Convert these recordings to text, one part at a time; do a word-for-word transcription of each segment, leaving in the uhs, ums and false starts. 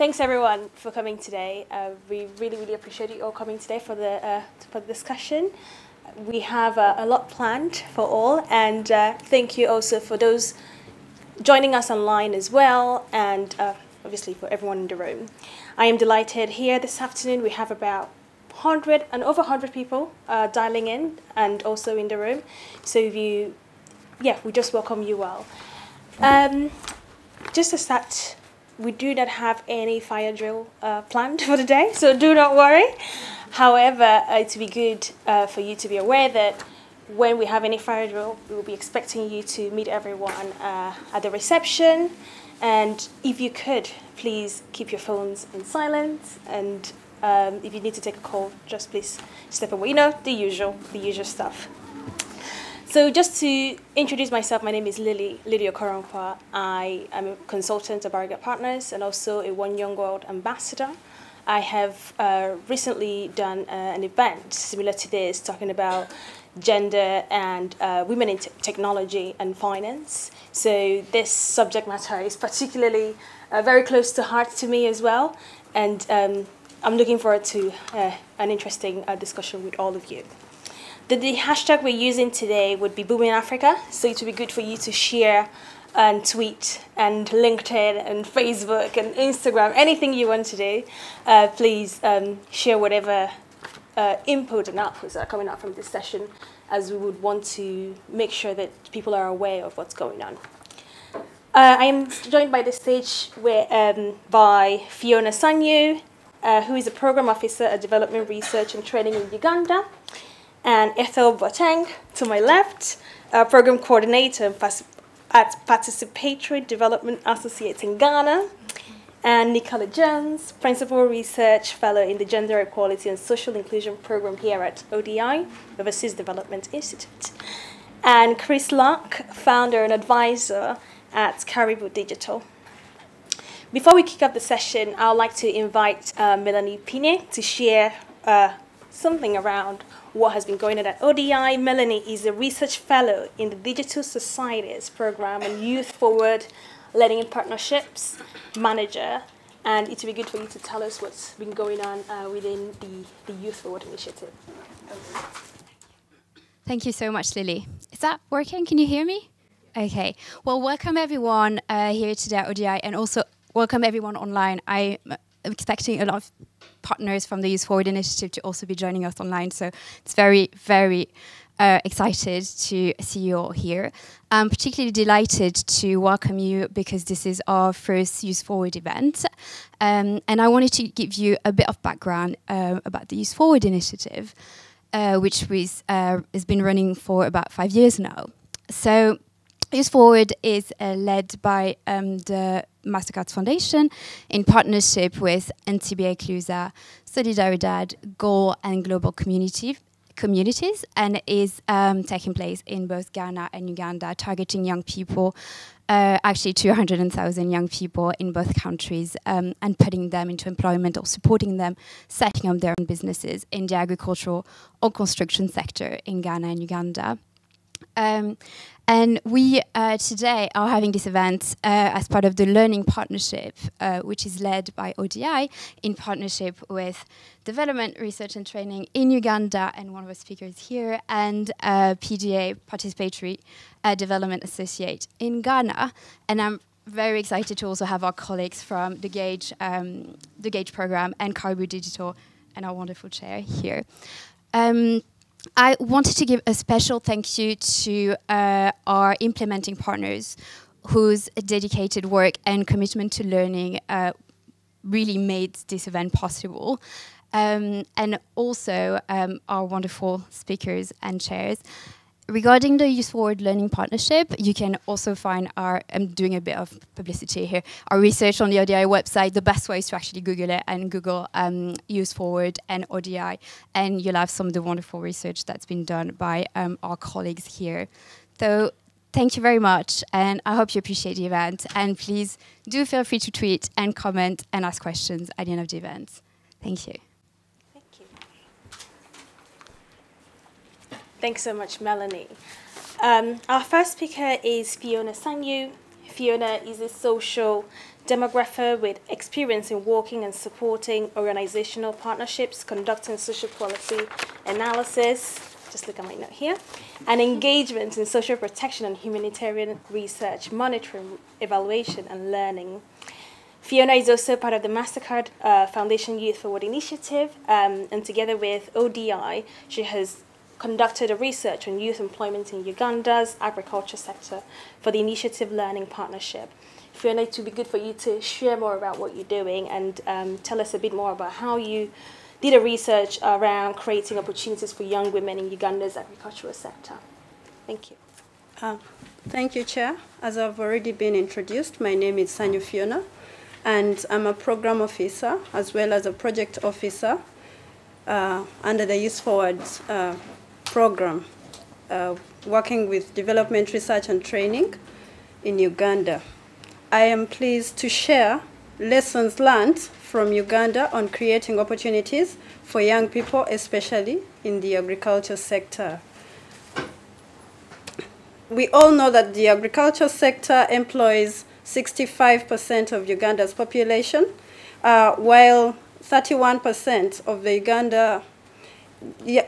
Thanks everyone for coming today. Uh, we really, really appreciate you all coming today for the uh, for the discussion. We have uh, a lot planned for all, and uh, thank you also for those joining us online as well, and uh, obviously for everyone in the room. I am delighted here this afternoon. We have about one hundred and over one hundred people uh, dialing in and also in the room. So if you, yeah, we just welcome you all. Um, just to start, we do not have any fire drill uh, planned for the day, so do not worry. However, uh, it would be good uh, for you to be aware that when we have any fire drill, we will be expecting you to meet everyone uh, at the reception. And if you could, please keep your phones in silence. And um, if you need to take a call, just please step away. You know, the usual, the usual stuff. So just to introduce myself, my name is Lily Lydia Okoronkwo. I am a consultant at Baragat Partners and also a One Young World ambassador. I have uh, recently done uh, an event similar to this, talking about gender and uh, women in te technology and finance. So this subject matter is particularly uh, very close to heart to me as well. And um, I'm looking forward to uh, an interesting uh, discussion with all of you. The, the hashtag we're using today would be Booming Africa, so it would be good for you to share and tweet and LinkedIn and Facebook and Instagram, anything you want to do. Uh, please um, share whatever uh, input and outputs that are coming out from this session, as we would want to make sure that people are aware of what's going on. Uh, I am joined by the stage where, um, by Fiona Sanyu, uh, who is a Program Officer at Development Research and Training in Uganda, and Ethel Boateng, to my left, uh, Program Coordinator at Participatory Development Associates in Ghana, and Nicola Jones, Principal Research Fellow in the Gender Equality and Social Inclusion Program here at O D I, Overseas Development Institute, and Chris Locke, Founder and Advisor at Caribou Digital. Before we kick off the session, I would like to invite uh, Melanie Pinnier to share uh, something around what has been going on at O D I. Melanie is a research fellow in the Digital Societies Programme and Youth Forward Learning and Partnerships Manager, and it would be good for you to tell us what's been going on uh, within the, the Youth Forward initiative. Thank you so much, Lily. Is that working? Can you hear me? Okay. Well, welcome everyone uh, here today at O D I, and also welcome everyone online. I I'm expecting a lot of partners from the Youth Forward Initiative to also be joining us online, so it's very, very uh, excited to see you all here. I'm particularly delighted to welcome you because this is our first Youth Forward event, um, and I wanted to give you a bit of background uh, about the Youth Forward Initiative, uh, which was, uh, has been running for about five years now. So Youth Forward is uh, led by um, the Mastercard Foundation in partnership with N C B A Clusa, Solidaridad, Goal and Global Community communities, and is um, taking place in both Ghana and Uganda, targeting young people, uh, actually two hundred thousand young people in both countries, um, and putting them into employment or supporting them setting up their own businesses in the agricultural or construction sector in Ghana and Uganda. Um, and we uh, today are having this event uh, as part of the Learning Partnership, uh, which is led by O D I in partnership with Development Research and Training in Uganda, and one of our speakers here, and uh, P D A, Participatory uh, Development Associate in Ghana. And I'm very excited to also have our colleagues from the Gage, um, the Gage program and Caribou Digital and our wonderful chair here. Um, I wanted to give a special thank you to uh, our implementing partners whose dedicated work and commitment to learning uh, really made this event possible. Um, and also um, our wonderful speakers and chairs. Regarding the Youth Forward Learning Partnership, you can also find our, I'm doing a bit of publicity here, our research on the O D I website. The best way is to actually Google it and Google um, Youth Forward and O D I, and you'll have some of the wonderful research that's been done by um, our colleagues here. So thank you very much, and I hope you appreciate the event, and please do feel free to tweet and comment and ask questions at the end of the event. Thank you. Thanks so much, Melanie. Um, our first speaker is Fiona Sanyu. Fiona is a social demographer with experience in working and supporting organizational partnerships, conducting social policy analysis, just look at my note here, and engagement in social protection and humanitarian research, monitoring, evaluation, and learning. Fiona is also part of the Mastercard uh, Foundation Youth Forward initiative, um, and together with O D I, she has conducted a research on youth employment in Uganda's agriculture sector for the Initiative Learning Partnership. Fiona, it would be good for you to share more about what you're doing and um, tell us a bit more about how you did a research around creating opportunities for young women in Uganda's agricultural sector. Thank you. Uh, thank you, Chair. As I've already been introduced, my name is Sanyu Fiona, and I'm a program officer as well as a project officer uh, under the Youth Forward uh, program, uh, working with Development Research and Training in Uganda. I am pleased to share lessons learned from Uganda on creating opportunities for young people, especially in the agriculture sector. We all know that the agriculture sector employs sixty-five percent of Uganda's population, uh, while thirty-one percent of the Uganda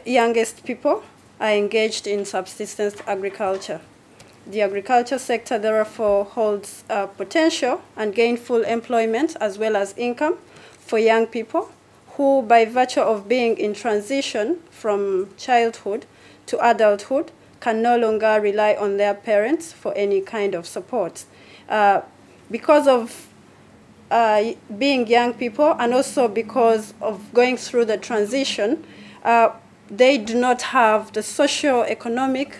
youngest people are engaged in subsistence agriculture. The agriculture sector therefore holds uh, potential and gainful employment as well as income for young people who, by virtue of being in transition from childhood to adulthood, can no longer rely on their parents for any kind of support. Uh, because of uh, being young people and also because of going through the transition, uh, they do not have the socio-economic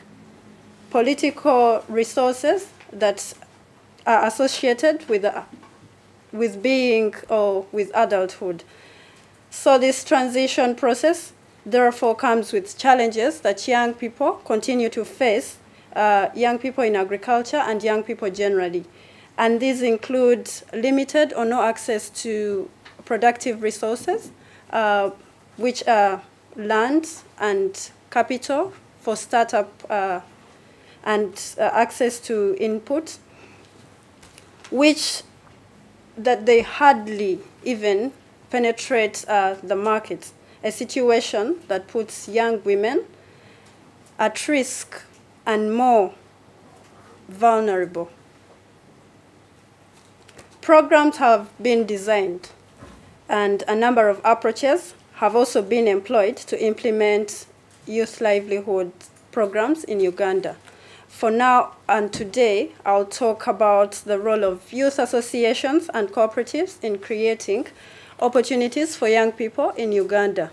political resources that are associated with, uh, with being or with adulthood. So this transition process therefore comes with challenges that young people continue to face, uh, young people in agriculture and young people generally. And these include limited or no access to productive resources, uh, which are land and capital for startup uh, and uh, access to input, which that they hardly even penetrate uh, the market, a situation that puts young women at risk and more vulnerable. Programs have been designed, and a number of approaches have also been employed to implement youth livelihood programs in Uganda. For now and today, I'll talk about the role of youth associations and cooperatives in creating opportunities for young people in Uganda.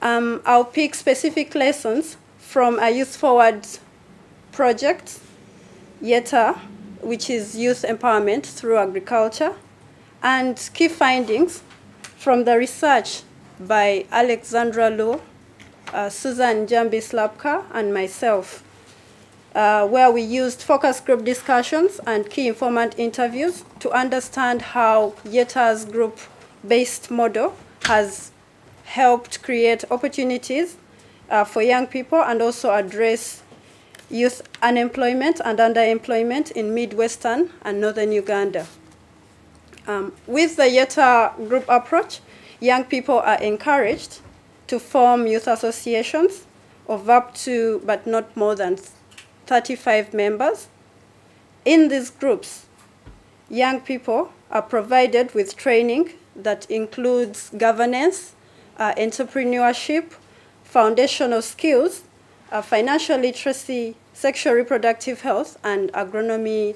Um, I'll pick specific lessons from a Youth Forward project, YETA, which is Youth Empowerment Through Agriculture, and key findings from the research by Alexandra Lowe, uh, Susan Jambi and myself, Uh, where we used focus group discussions and key informant interviews to understand how YETA's group-based model has helped create opportunities uh, for young people and also address youth unemployment and underemployment in Midwestern and Northern Uganda. Um, with the YETA group approach, young people are encouraged to form youth associations of up to, but not more than, thirty-five members. In these groups, young people are provided with training that includes governance, uh, entrepreneurship, foundational skills, uh, financial literacy, sexual reproductive health, and agronomy,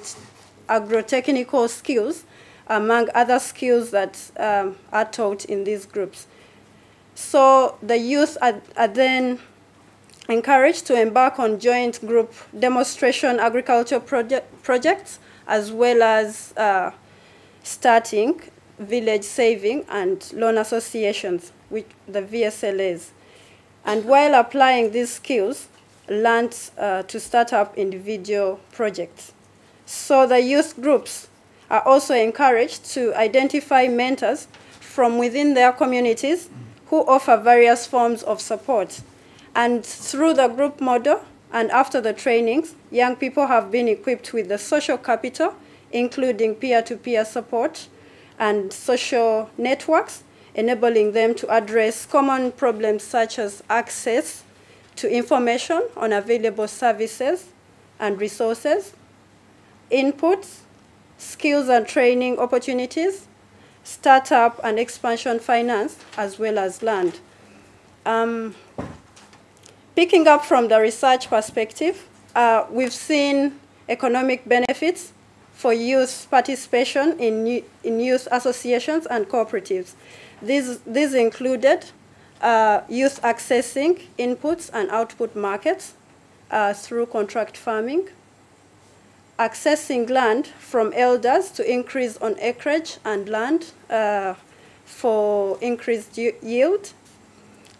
agrotechnical skills, among other skills that um, are taught in these groups. So the youth are, are then encouraged to embark on joint group demonstration agriculture project, projects, as well as uh, starting village saving and loan associations with the V S L As. And while applying these skills, learned uh, to start up individual projects. So the youth groups are also encouraged to identify mentors from within their communities who offer various forms of support. And through the group model and after the trainings, young people have been equipped with the social capital including peer-to-peer support and social networks, enabling them to address common problems such as access to information on available services and resources, inputs, skills and training opportunities, startup and expansion finance, as well as land. Um, picking up from the research perspective, uh, we've seen economic benefits for youth participation in, in youth associations and cooperatives. These, these included uh, youth accessing inputs and output markets uh, through contract farming, accessing land from elders to increase on acreage and land uh, for increased yield,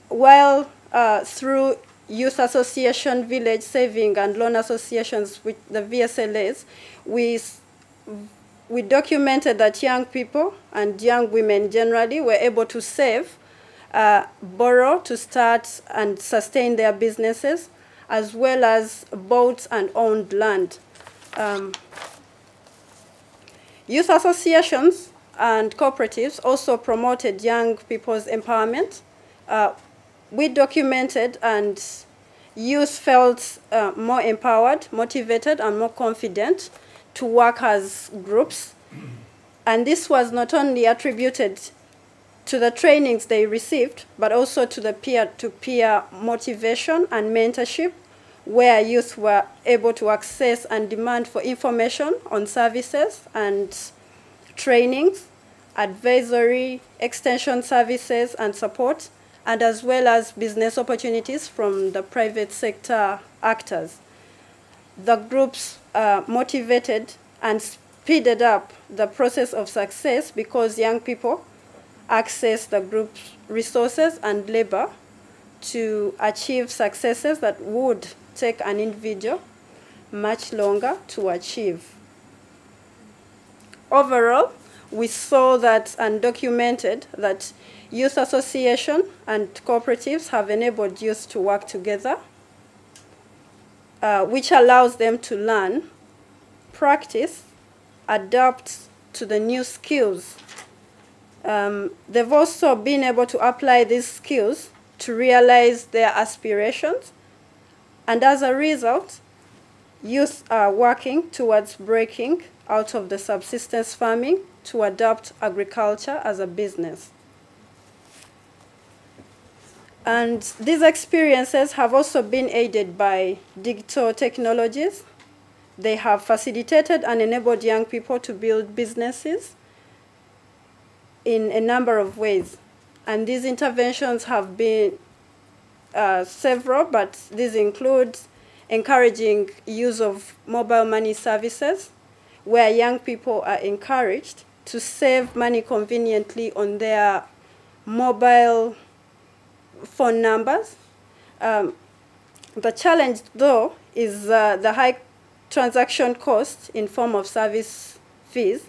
while uh, through youth association, village saving and loan associations with the V S L As, we We documented that young people and young women generally were able to save, uh, borrow to start and sustain their businesses, as well as bought and owned land. Um, youth associations and cooperatives also promoted young people's empowerment. Uh, we documented and youth felt uh, more empowered, motivated, and more confident to work as groups. And this was not only attributed to the trainings they received, but also to the peer-to-peer motivation and mentorship, where youth were able to access and demand for information on services and trainings, advisory, extension services and support, and as well as business opportunities from the private sector actors. The groups uh, motivated and speeded up the process of success because young people accessed the group's resources and labor to achieve successes that would take an individual much longer to achieve. Overall, we saw that and documented that youth association and cooperatives have enabled youth to work together, Uh, which allows them to learn, practice, adapt to the new skills. Um, they've also been able to apply these skills to realize their aspirations. And as a result, youth are working towards breaking out of the subsistence farming to adopt agriculture as a business. And these experiences have also been aided by digital technologies. They have facilitated and enabled young people to build businesses in a number of ways. And these interventions have been uh, several, but these include encouraging use of mobile money services, where young people are encouraged to save money conveniently on their mobile phone numbers. Um, the challenge, though, is uh, the high transaction cost in form of service fees,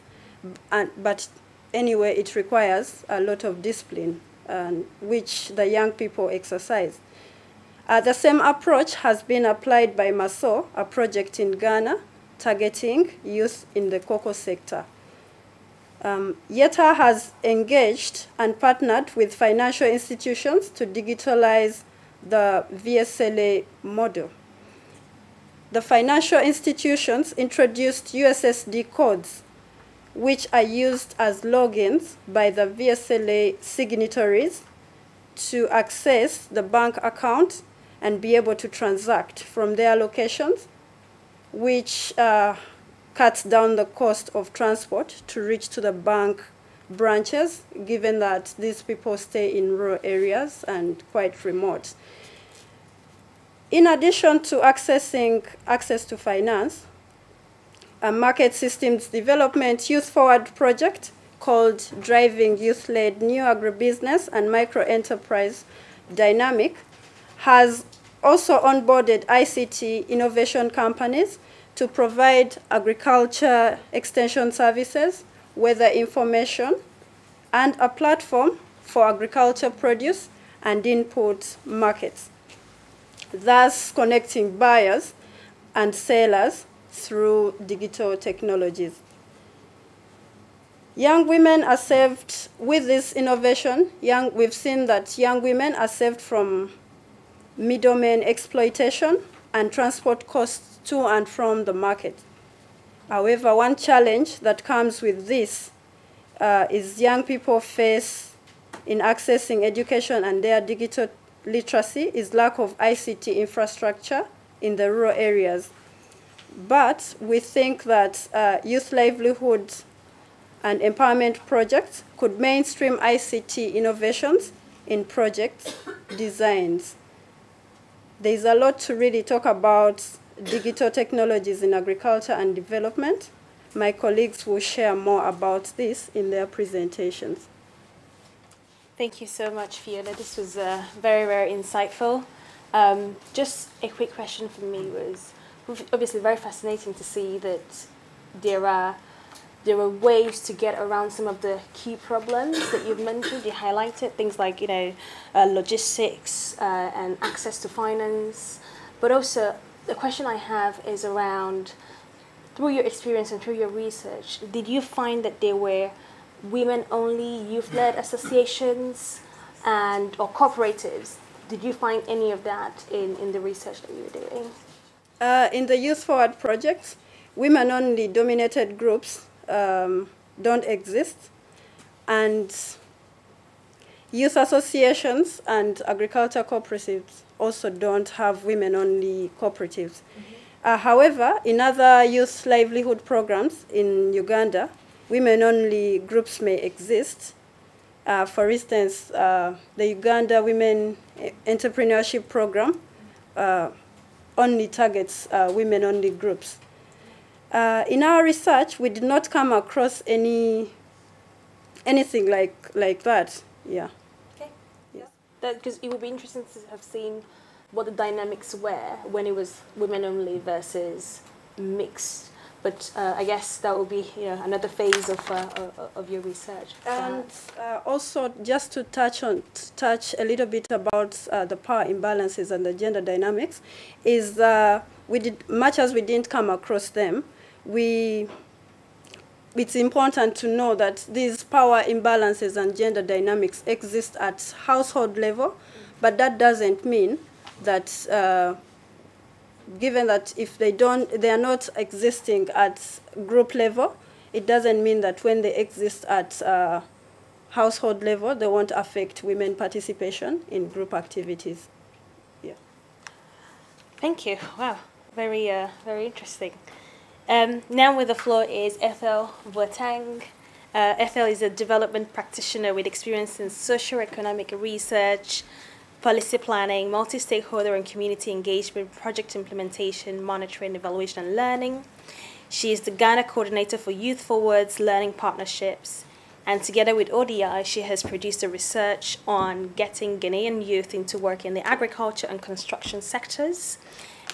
and, but anyway, it requires a lot of discipline, um, which the young people exercise. Uh, the same approach has been applied by MASO, a project in Ghana, targeting youth in the cocoa sector. Um, YETA has engaged and partnered with financial institutions to digitalize the V S L A model. The financial institutions introduced U S S D codes, which are used as logins by the V S L A signatories to access the bank account and be able to transact from their locations, which uh, cuts down the cost of transport to reach to the bank branches, given that these people stay in rural areas and quite remote. In addition to accessing access to finance, a market systems development Youth Forward project called Driving Youth-Led New Agribusiness and Microenterprise Dynamic has also onboarded I C T innovation companies to provide agriculture extension services, weather information, and a platform for agriculture produce and input markets, thus connecting buyers and sellers through digital technologies. Young women are saved with this innovation. Young, we've seen that young women are saved from middlemen exploitation and transport costs to and from the market. However, one challenge that comes with this uh, is young people face in accessing education and their digital literacy is lack of I C T infrastructure in the rural areas. But we think that uh, youth livelihood and empowerment projects could mainstream I C T innovations in project designs. There's a lot to really talk about digital technologies in agriculture and development. My colleagues will share more about this in their presentations. Thank you so much, Fiona. This was uh, very, very insightful. Um, just a quick question for me was, obviously very fascinating to see that there are there are ways to get around some of the key problems that you've mentioned, you highlighted, things like you know, uh, logistics uh, and access to finance. But also, the question I have is around, through your experience and through your research, did you find that there were women-only youth-led associations and or cooperatives? Did you find any of that in, in the research that you were doing? Uh, in the Youth Forward project, women-only dominated groups Um, don't exist, and youth associations and agriculture cooperatives also don't have women-only cooperatives. Mm-hmm. uh, however, in other youth livelihood programs in Uganda, women-only groups may exist. Uh, for instance, uh, the Uganda Women Entrepreneurship Program uh, only targets uh, women-only groups. Uh, in our research, we did not come across any anything like like that. Yeah. Okay. Yeah. Because it would be interesting to have seen what the dynamics were when it was women only versus mixed. But uh, I guess that would be you know, another phase of uh, of your research. And uh, also, just to touch on touch a little bit about uh, the power imbalances and the gender dynamics, is uh, we did much as we didn't come across them. We, it's important to know that these power imbalances and gender dynamics exist at household level, mm-hmm. but that doesn't mean that, uh, given that if they don't, they are not existing at group level, it doesn't mean that when they exist at uh, household level, they won't affect women participation in group activities. Yeah. Thank you. Wow, very, uh, very interesting. Um, now with the floor is Ethel Boateng. Uh, Ethel is a development practitioner with experience in socio-economic research, policy planning, multi-stakeholder and community engagement, project implementation, monitoring, evaluation and learning. She is the Ghana coordinator for Youth Forward's Learning Partnerships, and together with O D I, she has produced a research on getting Ghanaian youth into work in the agriculture and construction sectors,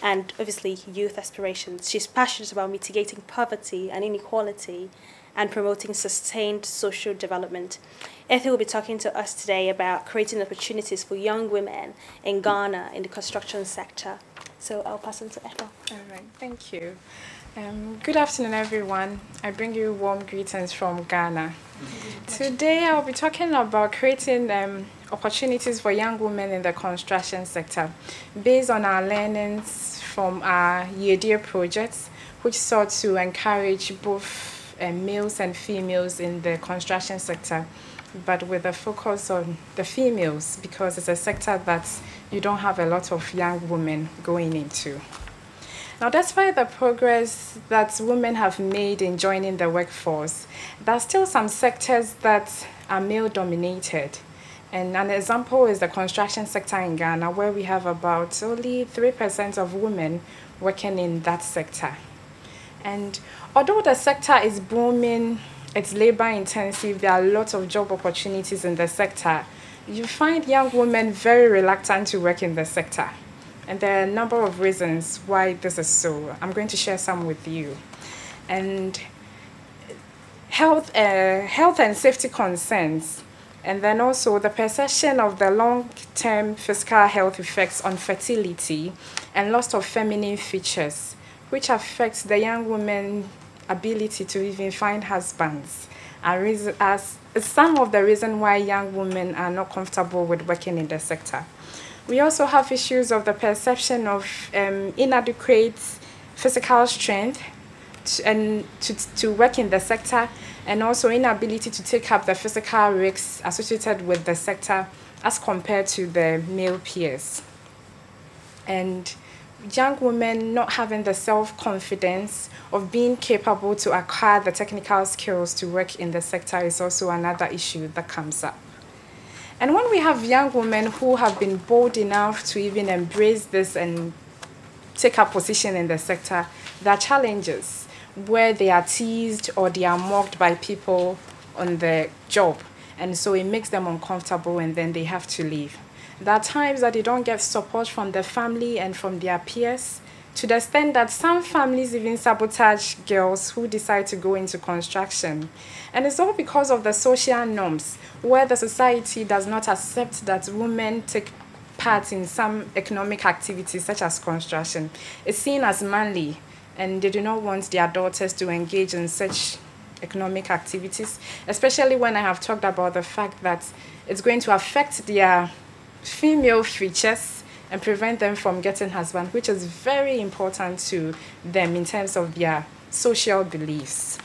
and obviously youth aspirations. She's passionate about mitigating poverty and inequality and promoting sustained social development. Ethel will be talking to us today about creating opportunities for young women in Ghana in the construction sector. So I'll pass on to Ethel. All right, thank you. Um, good afternoon, everyone. I bring you warm greetings from Ghana. Today I'll be talking about creating um, opportunities for young women in the construction sector based on our learnings from our Yeadia projects, which sought to encourage both uh, males and females in the construction sector, but with a focus on the females because it's a sector that you don't have a lot of young women going into. Now, despite the progress that women have made in joining the workforce, there are still some sectors that are male-dominated. And an example is the construction sector in Ghana, where we have about only three percent of women working in that sector. And although the sector is booming, it's labor-intensive, there are lots of job opportunities in the sector, you find young women very reluctant to work in the sector. And there are a number of reasons why this is so. I'm going to share some with you. And health, uh, health and safety concerns, and then also the perception of the long-term physical health effects on fertility and loss of feminine features, which affects the young woman's ability to even find husbands, are, reason, are some of the reason why young women are not comfortable with working in the sector. We also have issues of the perception of um, inadequate physical strength to, and to, to work in the sector, and also inability to take up the physical risks associated with the sector as compared to the male peers. And young women not having the self-confidence of being capable to acquire the technical skills to work in the sector is also another issue that comes up. And when we have young women who have been bold enough to even embrace this and take a position in the sector, there are challenges where they are teased or they are mocked by people on the job. And so it makes them uncomfortable and then they have to leave. There are times that they don't get support from their family and from their peers, to the extent that some families even sabotage girls who decide to go into construction. And it's all because of the social norms, where the society does not accept that women take part in some economic activities such as construction. It's seen as manly, and they do not want their daughters to engage in such economic activities, especially when I have talked about the fact that it's going to affect their female features and prevent them from getting husband, which is very important to them in terms of their social beliefs.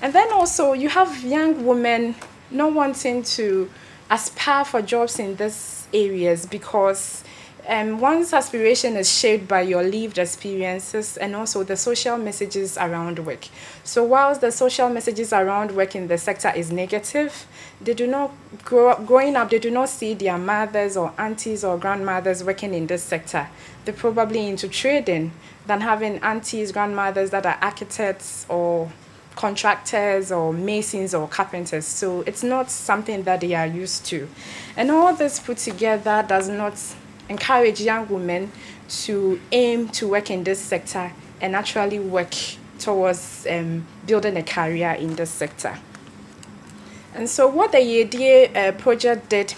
And then also you have young women not wanting to aspire for jobs in these areas because um, one's aspiration is shaped by your lived experiences and also the social messages around work. So whilst the social messages around work in the sector is negative, they do not grow up, growing up, they do not see their mothers or aunties or grandmothers working in this sector. They're probably into trading than having aunties, grandmothers that are architects or contractors or masons or carpenters. So it's not something that they are used to. And all this put together does not encourage young women to aim to work in this sector and actually work towards um, building a career in this sector. And so what the Yeadia uh, project did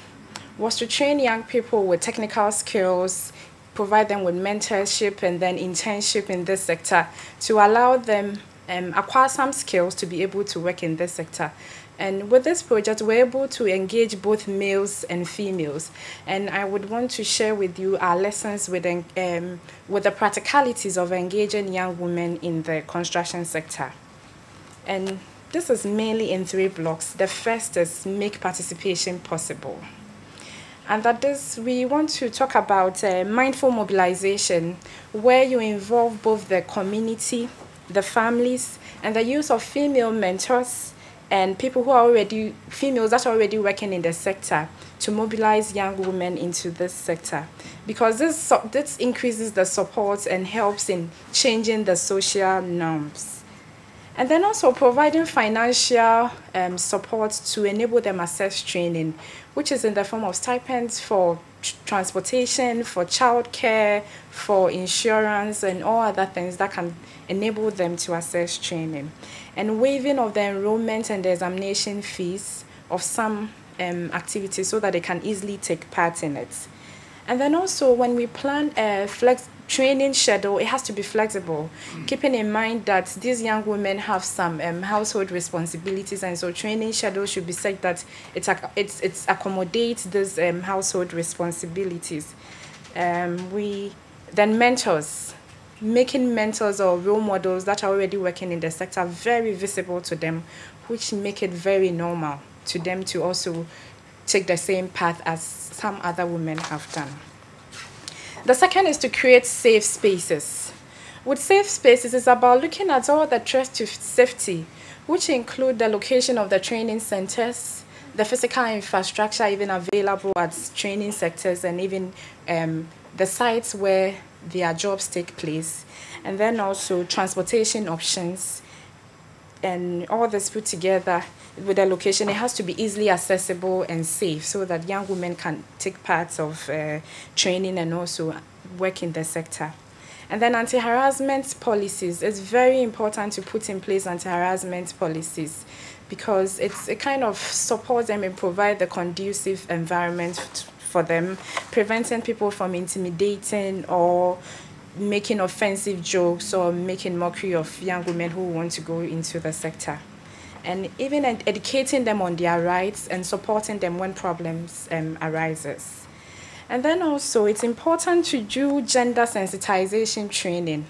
was to train young people with technical skills, provide them with mentorship and then internship in this sector to allow them um, acquire some skills to be able to work in this sector. And with this project, we're able to engage both males and females. And I would want to share with you our lessons with, um, with the practicalities of engaging young women in the construction sector. And this is mainly in three blocks. The first is make participation possible. And that this, we want to talk about uh, mindful mobilization, where you involve both the community, the families, and the use of female mentors and people who are already, females that are already working in the sector to mobilize young women into this sector. Because this, this increases the support and helps in changing the social norms. And then also providing financial um, support to enable them access training, which is in the form of stipends for transportation, for childcare, for insurance, and all other things that can enable them to access training. And waiving of the enrollment and the examination fees of some um, activities so that they can easily take part in it. And then also when we plan a flex training schedule, it has to be flexible, keeping in mind that these young women have some um, household responsibilities, and so training schedule should be such that it it's, it's accommodates these um, household responsibilities. Um, we then mentors, making mentors or role models that are already working in the sector very visible to them, which make it very normal to them to also take the same path as some other women have done. The second is to create safe spaces. With safe spaces, it's about looking at all the threats to safety, which include the location of the training centers, the physical infrastructure even available at training sectors, and even um, the sites where their jobs take place, and then also transportation options. And all this put together with the location, it has to be easily accessible and safe so that young women can take part of uh, training and also work in the sector. And then anti-harassment policies. It's very important to put in place anti-harassment policies because it's, it kind of supports them and provides the conducive environment for them, preventing people from intimidating or making offensive jokes or making mockery of young women who want to go into the sector. and even ed educating them on their rights and supporting them when problems um, arises. And then also, it's important to do gender sensitization training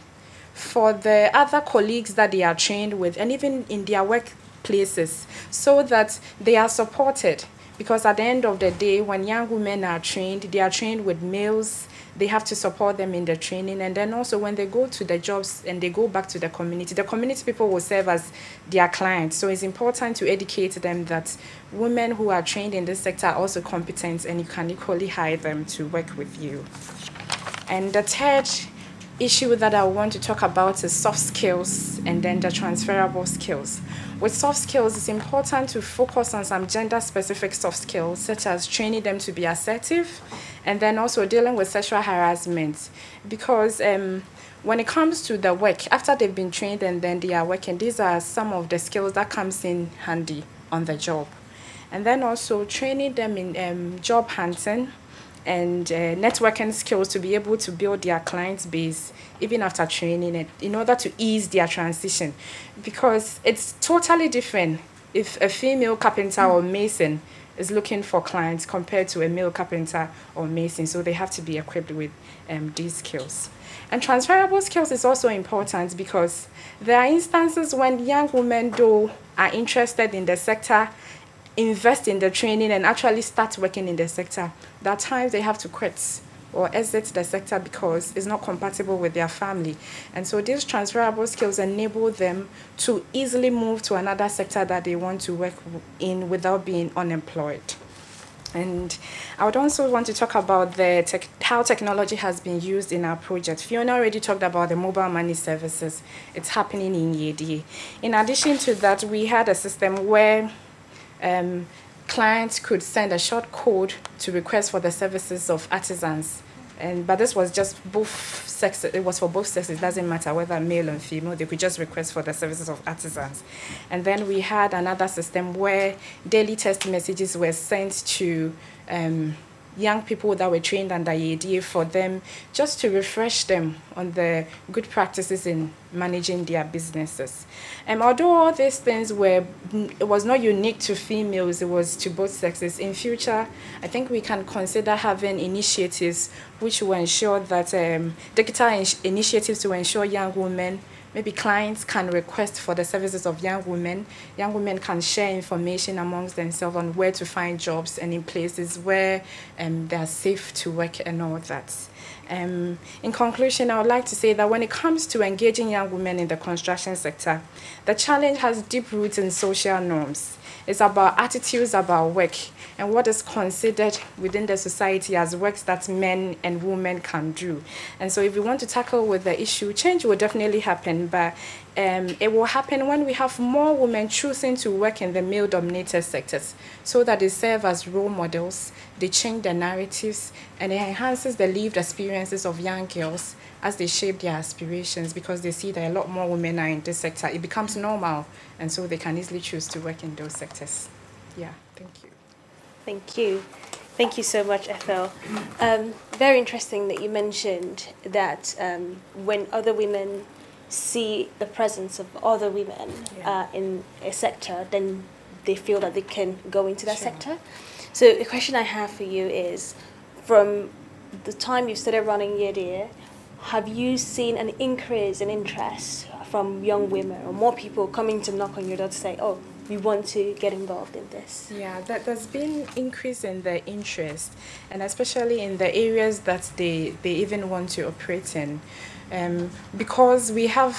for the other colleagues that they are trained with, and even in their workplaces, so that they are supported. Because at the end of the day, when young women are trained, they are trained with males, they have to support them in the training. And then also when they go to the jobs and they go back to the community, the community people will serve as their clients. So it's important to educate them that women who are trained in this sector are also competent, and you can equally hire them to work with you. And the third issue that I want to talk about is soft skills and then the transferable skills. With soft skills, it's important to focus on some gender-specific soft skills, such as training them to be assertive, and then also dealing with sexual harassment. Because um, when it comes to the work, after they've been trained and then they are working, these are some of the skills that comes in handy on the job. And then also training them in um, job hunting and uh, networking skills to be able to build their client base even after training it, in order to ease their transition. Because it's totally different if a female carpenter mm. or mason is looking for clients compared to a male carpenter or mason, so they have to be equipped with um, these skills. And transferable skills is also important because there are instances when young women, though, are interested in the sector, invest in the training and actually start working in the sector. There are times they have to quit or exit the sector because it's not compatible with their family. And so these transferable skills enable them to easily move to another sector that they want to work in without being unemployed. And I would also want to talk about the tech, how technology has been used in our project. Fiona already talked about the mobile money services. It's happening in Yeadia. In addition to that, we had a system where Um, clients could send a short code to request for the services of artisans, and but this was just both sexes. It was for both sexes. It doesn't matter whether male or female. They could just request for the services of artisans. And then we had another system where daily text messages were sent to um, young people that were trained under E D A for them, just to refresh them on the good practices in managing their businesses. And um, although all these things were, it was not unique to females, it was to both sexes. In future, I think we can consider having initiatives which will ensure that um, digital in initiatives to ensure young women, maybe clients can request for the services of young women. Young women can share information amongst themselves on where to find jobs and in places where um, they are safe to work and all that. Um, in conclusion, I would like to say that when it comes to engaging young women in the construction sector, the challenge has deep roots in social norms. It's about attitudes about work and what is considered within the society as works that men and women can do. And so if we want to tackle with the issue, change will definitely happen, but um, it will happen when we have more women choosing to work in the male-dominated sectors so that they serve as role models, they change the narratives, and it enhances the lived experiences of young girls as they shape their aspirations, because they see that a lot more women are in this sector. It becomes normal, and so they can easily choose to work in those sectors. Yeah, thank you. Thank you. Thank you so much, Ethel. Um, very interesting that you mentioned that um, when other women see the presence of other women yeah. uh, in a sector, then they feel that they can go into that sure. sector. So the question I have for you is, from the time you started running Yeadia, have you seen an increase in interest from young women or more people coming to knock on your door to say, oh, we want to get involved in this? Yeah, that, there's been increase in the interest, and especially in the areas that they, they even want to operate in. Um, because we have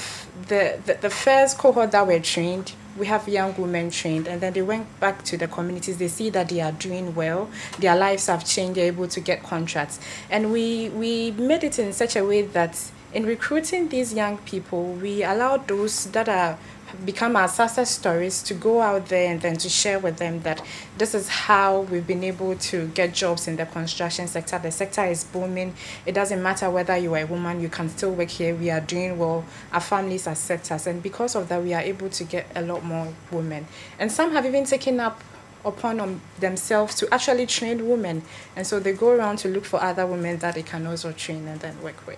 the, the, the first cohort that were trained, we have young women trained, and then they went back to the communities. They see that they are doing well, their lives have changed, they're able to get contracts. And we, we made it in such a way that in recruiting these young people, we allowed those that are become our success stories to go out there and then to share with them that this is how we've been able to get jobs in the construction sector. The sector is booming. It doesn't matter whether you are a woman, you can still work here. We are doing well. Our families accept us. And because of that, we are able to get a lot more women. And some have even taken up upon um, themselves to actually train women. And so they go around to look for other women that they can also train and then work with.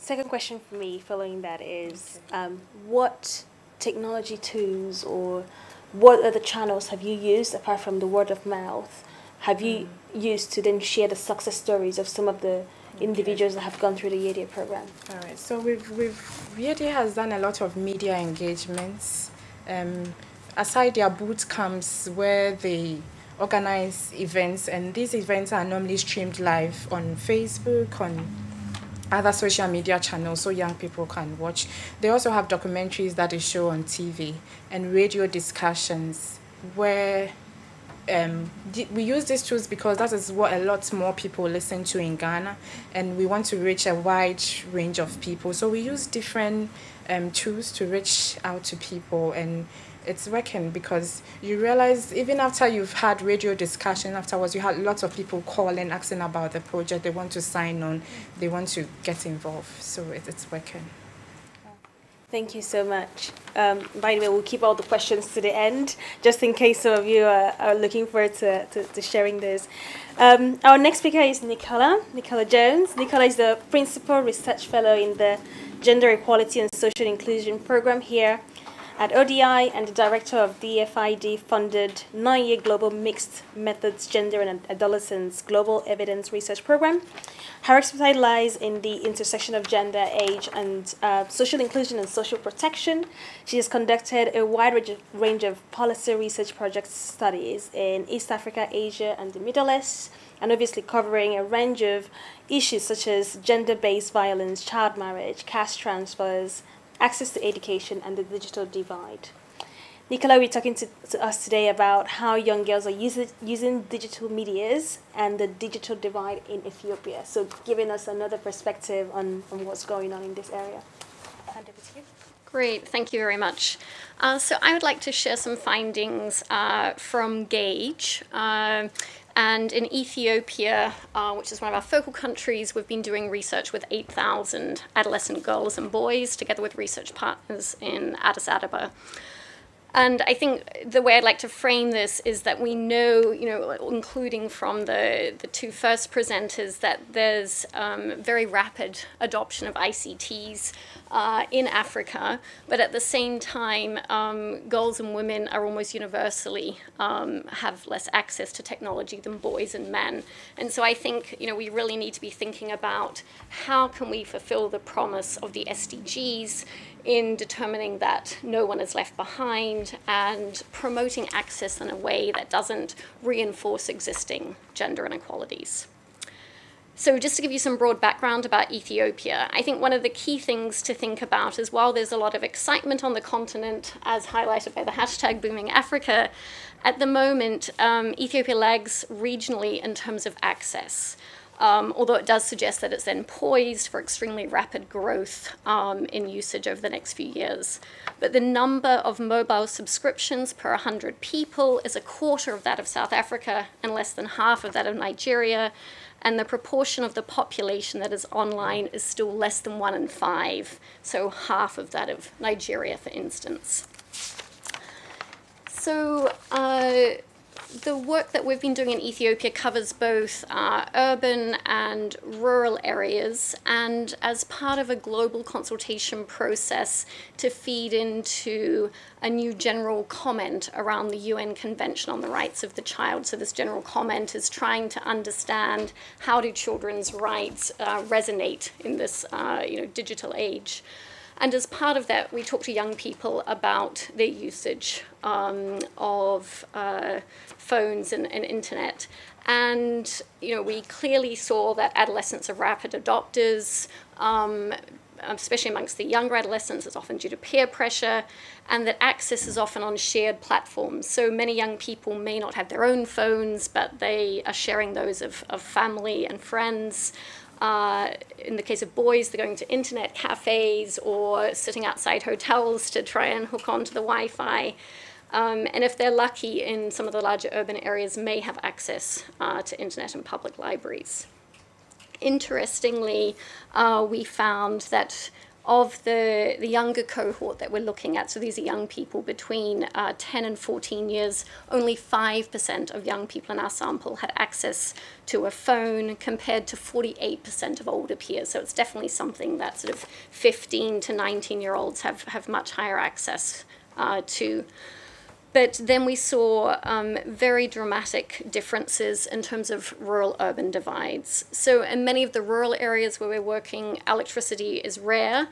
Second question for me following that is, um, what technology tools, or what other channels have you used apart from the word of mouth? Have you mm. used to then share the success stories of some of the okay. individuals that have gone through the Yeadia program? All right. So we've we've Yeadia has done a lot of media engagements. Um, aside their boot camps where they organize events, and these events are normally streamed live on Facebook, on other social media channels, so young people can watch. They also have documentaries that they show on T V and radio discussions where um, we use these tools because that is what a lot more people listen to in Ghana, and we want to reach a wide range of people. So we use different um, tools to reach out to people, and it's working because you realize even after you've had radio discussion afterwards, you had lots of people calling, asking about the project. They want to sign on. They want to get involved. So it, it's working. Thank you so much. Um, by the way, we'll keep all the questions to the end, just in case some of you are, are looking forward to, to, to sharing this. Um, our next speaker is Nicola, Nicola Jones. Nicola is the Principal Research Fellow in the Gender Equality and Social Inclusion Program here at O D I, and the director of the D F I D-funded nine-year Global Mixed Methods Gender and Adolescence Global Evidence Research Program. Her expertise lies in the intersection of gender, age, and uh, social inclusion and social protection. She has conducted a wide range of policy research project studies in East Africa, Asia, and the Middle East, and obviously covering a range of issues such as gender-based violence, child marriage, cash transfers, access to education, and the digital divide. Nicola, we're talking to, to us today about how young girls are using, using digital medias and the digital divide in Ethiopia. So giving us another perspective on, on what's going on in this area. Hand over to you. Great, thank you very much. Uh, so I would like to share some findings uh, from GAGE. Uh, And in Ethiopia, uh, which is one of our focal countries, we've been doing research with eight thousand adolescent girls and boys, together with research partners in Addis Ababa. And I think the way I'd like to frame this is that we know, you know, including from the, the two first presenters, that there's um, very rapid adoption of I C Ts uh, in Africa, but at the same time, um, girls and women are almost universally um, have less access to technology than boys and men. And so I think, you know, we really need to be thinking about how can we fulfill the promise of the S D Gs in determining that no one is left behind and promoting access in a way that doesn't reinforce existing gender inequalities. So just to give you some broad background about Ethiopia, I think one of the key things to think about is while there's a lot of excitement on the continent, as highlighted by the hashtag Booming Africa, at the moment, um, Ethiopia lags regionally in terms of access. Um, although it does suggest that it's then poised for extremely rapid growth um, in usage over the next few years. But the number of mobile subscriptions per one hundred people is a quarter of that of South Africa and less than half of that of Nigeria. And the proportion of the population that is online is still less than one in five, so half of that of Nigeria, for instance. So, uh, the work that we've been doing in Ethiopia covers both uh, urban and rural areas, and as part of a global consultation process to feed into a new general comment around the U N Convention on the Rights of the Child. So this general comment is trying to understand how do children's rights uh, resonate in this uh, you know, digital age. And as part of that, we talk to young people about their usage um, of uh, phones and, and internet. And, you know, we clearly saw that adolescents are rapid adopters, um, especially amongst the younger adolescents. It's often due to peer pressure, and that access is often on shared platforms. So many young people may not have their own phones, but they are sharing those of, of family and friends. Uh, in the case of boys, they're going to internet cafes or sitting outside hotels to try and hook onto the Wi-Fi. Um, and if they're lucky, in some of the larger urban areas, may have access uh, to internet and public libraries. Interestingly, uh, we found that of the, the younger cohort that we're looking at, so these are young people between uh, ten and fourteen years, only five percent of young people in our sample had access to a phone compared to forty-eight percent of older peers. So it's definitely something that sort of fifteen to nineteen year olds have, have much higher access uh, to. But then we saw um, very dramatic differences in terms of rural-urban divides. So in many of the rural areas where we're working, electricity is rare,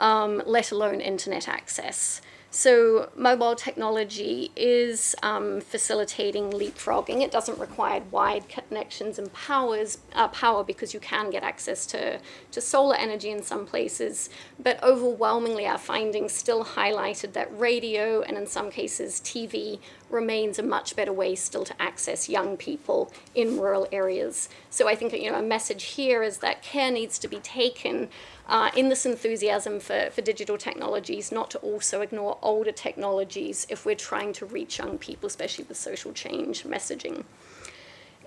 um, let alone internet access. So mobile technology is um, facilitating leapfrogging. It doesn't require wide connections and powers, uh, power because you can get access to, to solar energy in some places. But overwhelmingly, our findings still highlighted that radio and in some cases T V remains a much better way still to access young people in rural areas. So I think, you know, a message here is that care needs to be taken Uh, in this enthusiasm for, for digital technologies, not to also ignore older technologies if we're trying to reach young people, especially with social change messaging.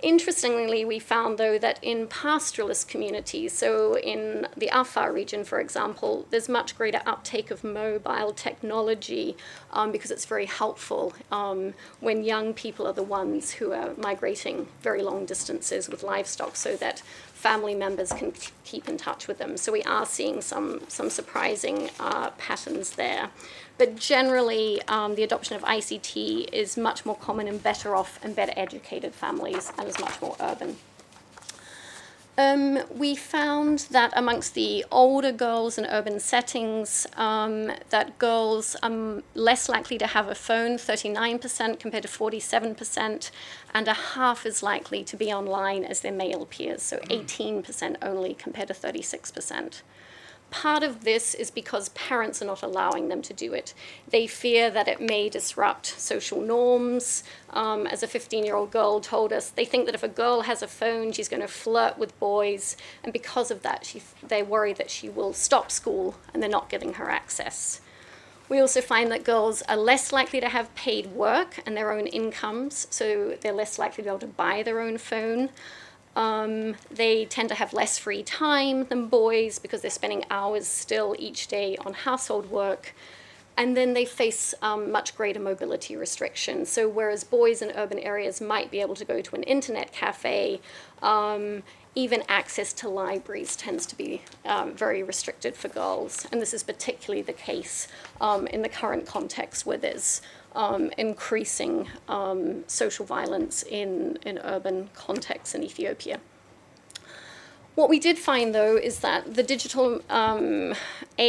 Interestingly, we found, though, that in pastoralist communities, so in the Afar region, for example, there's much greater uptake of mobile technology um, because it's very helpful um, when young people are the ones who are migrating very long distances with livestock so that family members can keep in touch with them. So we are seeing some, some surprising uh, patterns there. But generally, um, the adoption of I C T is much more common in better off and better educated families and is much more urban. Um, we found that amongst the older girls in urban settings, um, that girls are less likely to have a phone, thirty-nine percent compared to forty-seven percent, and a half as likely to be online as their male peers, so eighteen percent only compared to thirty-six percent. Part of this is because parents are not allowing them to do it. They fear that it may disrupt social norms. Um, as a fifteen-year-old girl told us, they think that if a girl has a phone, she's going to flirt with boys, and because of that, she, they worry that she will stop school and they're not giving her access. We also find that girls are less likely to have paid work and their own incomes, so they're less likely to be able to buy their own phone. Um, they tend to have less free time than boys because they're spending hours still each day on household work. And then they face um, much greater mobility restrictions. So whereas boys in urban areas might be able to go to an internet cafe, um, even access to libraries tends to be um, very restricted for girls. And this is particularly the case um, in the current context where there's Um, increasing um, social violence in, in urban contexts in Ethiopia. What we did find, though, is that the digital um,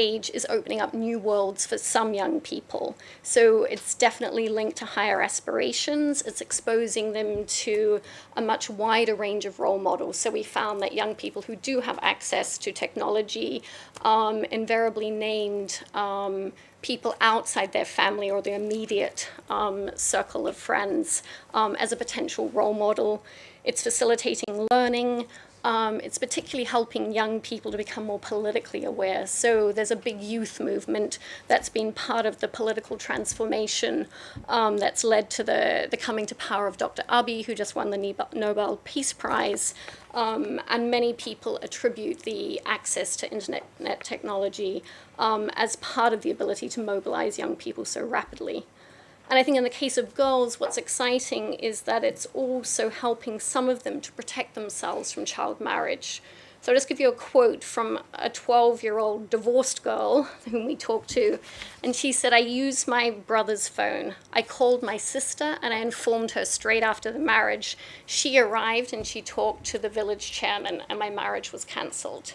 age is opening up new worlds for some young people. So it's definitely linked to higher aspirations. It's exposing them to a much wider range of role models. So we found that young people who do have access to technology um, invariably named um, people outside their family or their immediate um, circle of friends um, as a potential role model. It's facilitating learning. Um, it's particularly helping young people to become more politically aware. So there's a big youth movement that's been part of the political transformation um, that's led to the, the coming to power of Doctor Abiy, who just won the Nobel Peace Prize. Um, and many people attribute the access to internet technology um, as part of the ability to mobilize young people so rapidly. And I think in the case of girls, what's exciting is that it's also helping some of them to protect themselves from child marriage. So I'll just give you a quote from a twelve-year-old divorced girl whom we talked to, and she said, "I used my brother's phone. I called my sister and I informed her straight after the marriage. She arrived and she talked to the village chairman and my marriage was cancelled."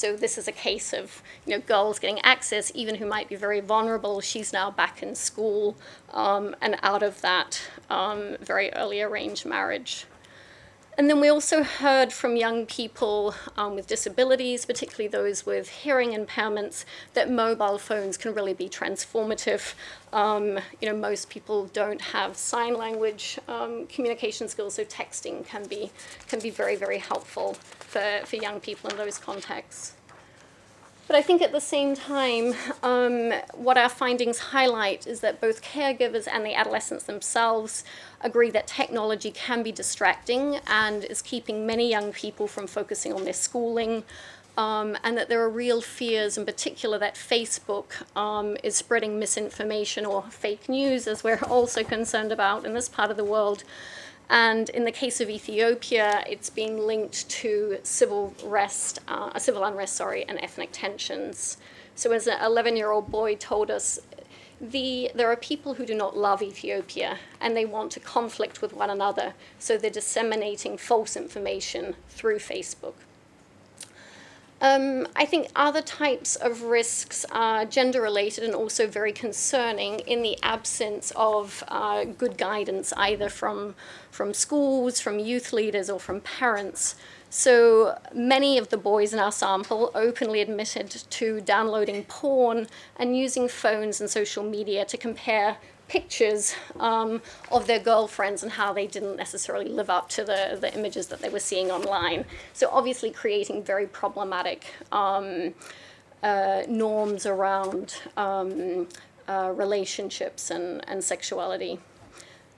So this is a case of, you know, girls getting access, even who might be very vulnerable. She's now back in school um, and out of that um, very early arranged marriage. And then we also heard from young people um, with disabilities, particularly those with hearing impairments, that mobile phones can really be transformative. Um, you know, most people don't have sign language um, communication skills, so texting can be, can be very, very helpful for, for young people in those contexts. But I think at the same time, um, what our findings highlight is that both caregivers and the adolescents themselves agree that technology can be distracting and is keeping many young people from focusing on their schooling, um, and that there are real fears, in particular that Facebook um, is spreading misinformation or fake news, as we're also concerned about in this part of the world. And in the case of Ethiopia, it's being linked to civil unrest, uh, civil unrest, sorry, and ethnic tensions. So as an eleven-year-old boy told us, the, there are people who do not love Ethiopia, and they want to conflict with one another, so they're disseminating false information through Facebook. Um, I think other types of risks are gender-related and also very concerning in the absence of uh, good guidance, either from, from schools, from youth leaders, or from parents. So many of the boys in our sample openly admitted to downloading porn and using phones and social media to compare pictures um, of their girlfriends and how they didn't necessarily live up to the, the images that they were seeing online. So obviously creating very problematic um, uh, norms around um, uh, relationships and, and sexuality.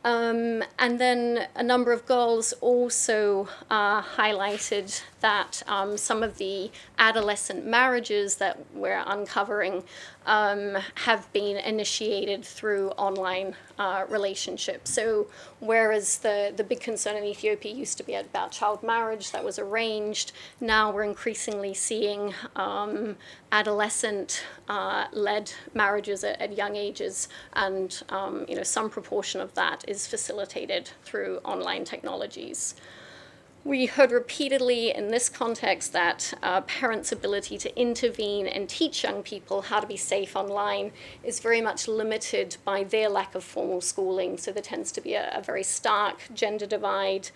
Um, and then a number of girls also uh, highlighted that um, some of the adolescent marriages that we're uncovering um, have been initiated through online uh, relationships. So whereas the, the big concern in Ethiopia used to be about child marriage that was arranged, now we're increasingly seeing um, adolescent-led uh, marriages at, at young ages, and um, you know, some proportion of that is facilitated through online technologies. We heard repeatedly in this context that uh, parents' ability to intervene and teach young people how to be safe online is very much limited by their lack of formal schooling. So there tends to be a, a very stark gender divide,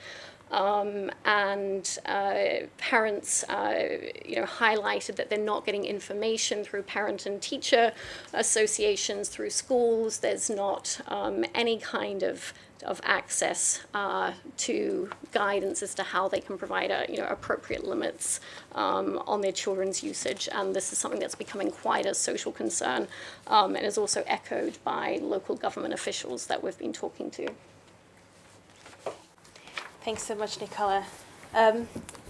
um, and uh, parents uh, you know, highlighted that they're not getting information through parent and teacher associations, through schools. There's not um, any kind of of access uh, to guidance as to how they can provide a, you know, appropriate limits um, on their children's usage. And this is something that's becoming quite a social concern, um, and is also echoed by local government officials that we've been talking to. Thanks so much, Nicola. Um,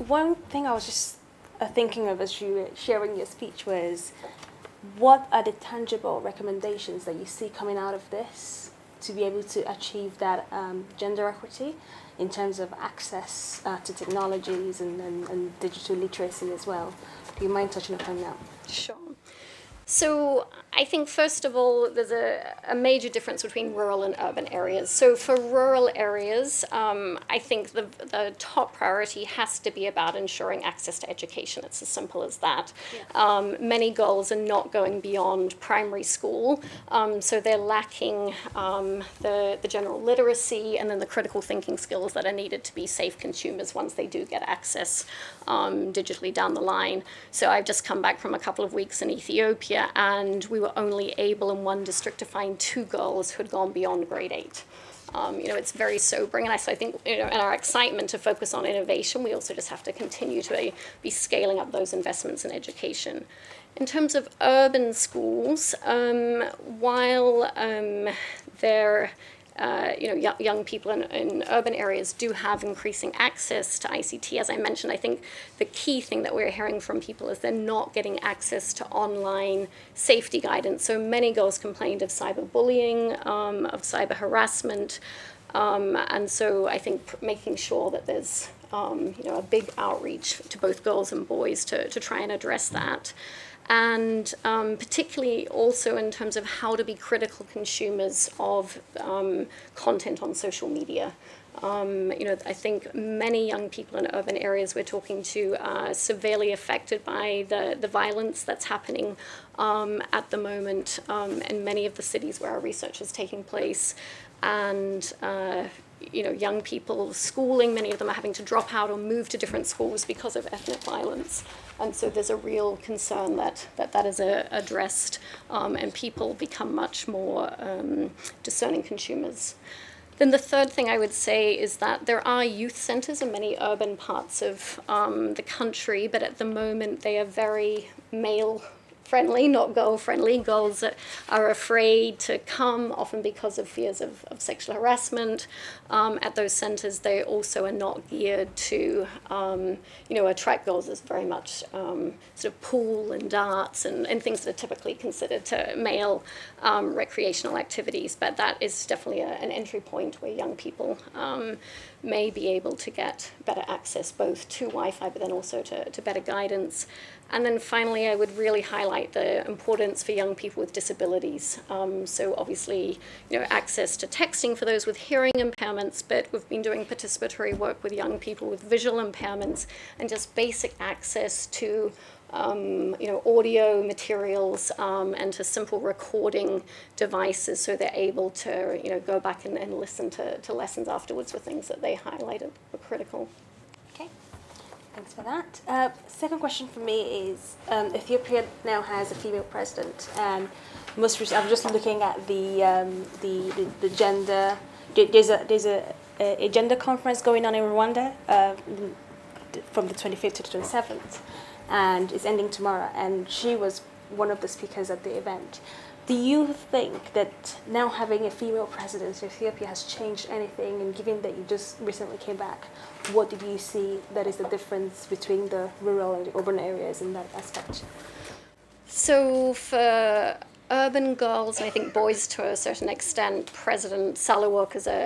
one thing I was just uh, thinking of as you were sharing your speech was, what are the tangible recommendations that you see coming out of this to be able to achieve that um, gender equity in terms of access uh, to technologies and, and, and digital literacy as well? Do you mind touching upon that? Sure. So I think, first of all, there's a, a major difference between rural and urban areas. So for rural areas, um, I think the, the top priority has to be about ensuring access to education. It's as simple as that. Yeah. Um, many girls are not going beyond primary school, um, so they're lacking um, the, the general literacy and then the critical thinking skills that are needed to be safe consumers once they do get access um, digitally down the line. So I've just come back from a couple of weeks in Ethiopia, and we were only able in one district to find two girls who had gone beyond grade eight. Um, you know, it's very sobering, and I, so I think, you know, in our excitement to focus on innovation, we also just have to continue to be scaling up those investments in education. In terms of urban schools, um, while um, they're Uh, you know, young people in, in urban areas do have increasing access to I C T. As I mentioned, I think the key thing that we're hearing from people is they're not getting access to online safety guidance. So many girls complained of cyberbullying, um, of cyber harassment, um, and so I think making sure that there's um, you know, a big outreach to both girls and boys to, to try and address that. And um, particularly also in terms of how to be critical consumers of um, content on social media. Um, you know, I think many young people in urban areas we're talking to are severely affected by the, the violence that's happening um, at the moment um, in many of the cities where our research is taking place. And uh, you know, young people schooling, many of them are having to drop out or move to different schools because of ethnic violence. And so there's a real concern that that, that is uh, addressed, um, and people become much more um, discerning consumers. Then the third thing I would say is that there are youth centres in many urban parts of um, the country, but at the moment they are very male friendly, not goal friendly. Goals that are afraid to come, often because of fears of, of sexual harassment. Um, at those centres, they also are not geared to, um, you know, attract goals as very much um, sort of pool and darts and, and things that are typically considered to male um, recreational activities. But that is definitely a, an entry point where young people um, may be able to get better access both to Wi-Fi but then also to, to better guidance. And then finally, I would really highlight the importance for young people with disabilities. Um, so obviously, you know, access to texting for those with hearing impairments, but we've been doing participatory work with young people with visual impairments and just basic access to Um, you know, audio materials um, and to simple recording devices, so they're able to, you know, go back and, and listen to, to lessons afterwards with things that they highlighted were critical. Okay, thanks for that. Uh, second question for me is, um, Ethiopia now has a female president, and most recently, I'm just looking at the um, the, the the gender. There's a there's a, a gender conference going on in Rwanda uh, from the twenty-fifth to the twenty-seventh. And it's ending tomorrow, and she was one of the speakers at the event. Do you think that now having a female president in Ethiopia has changed anything? And given that you just recently came back, what did you see that is the difference between the rural and the urban areas in that aspect? So for urban girls, and I think boys to a certain extent, President Sahle-Work is a,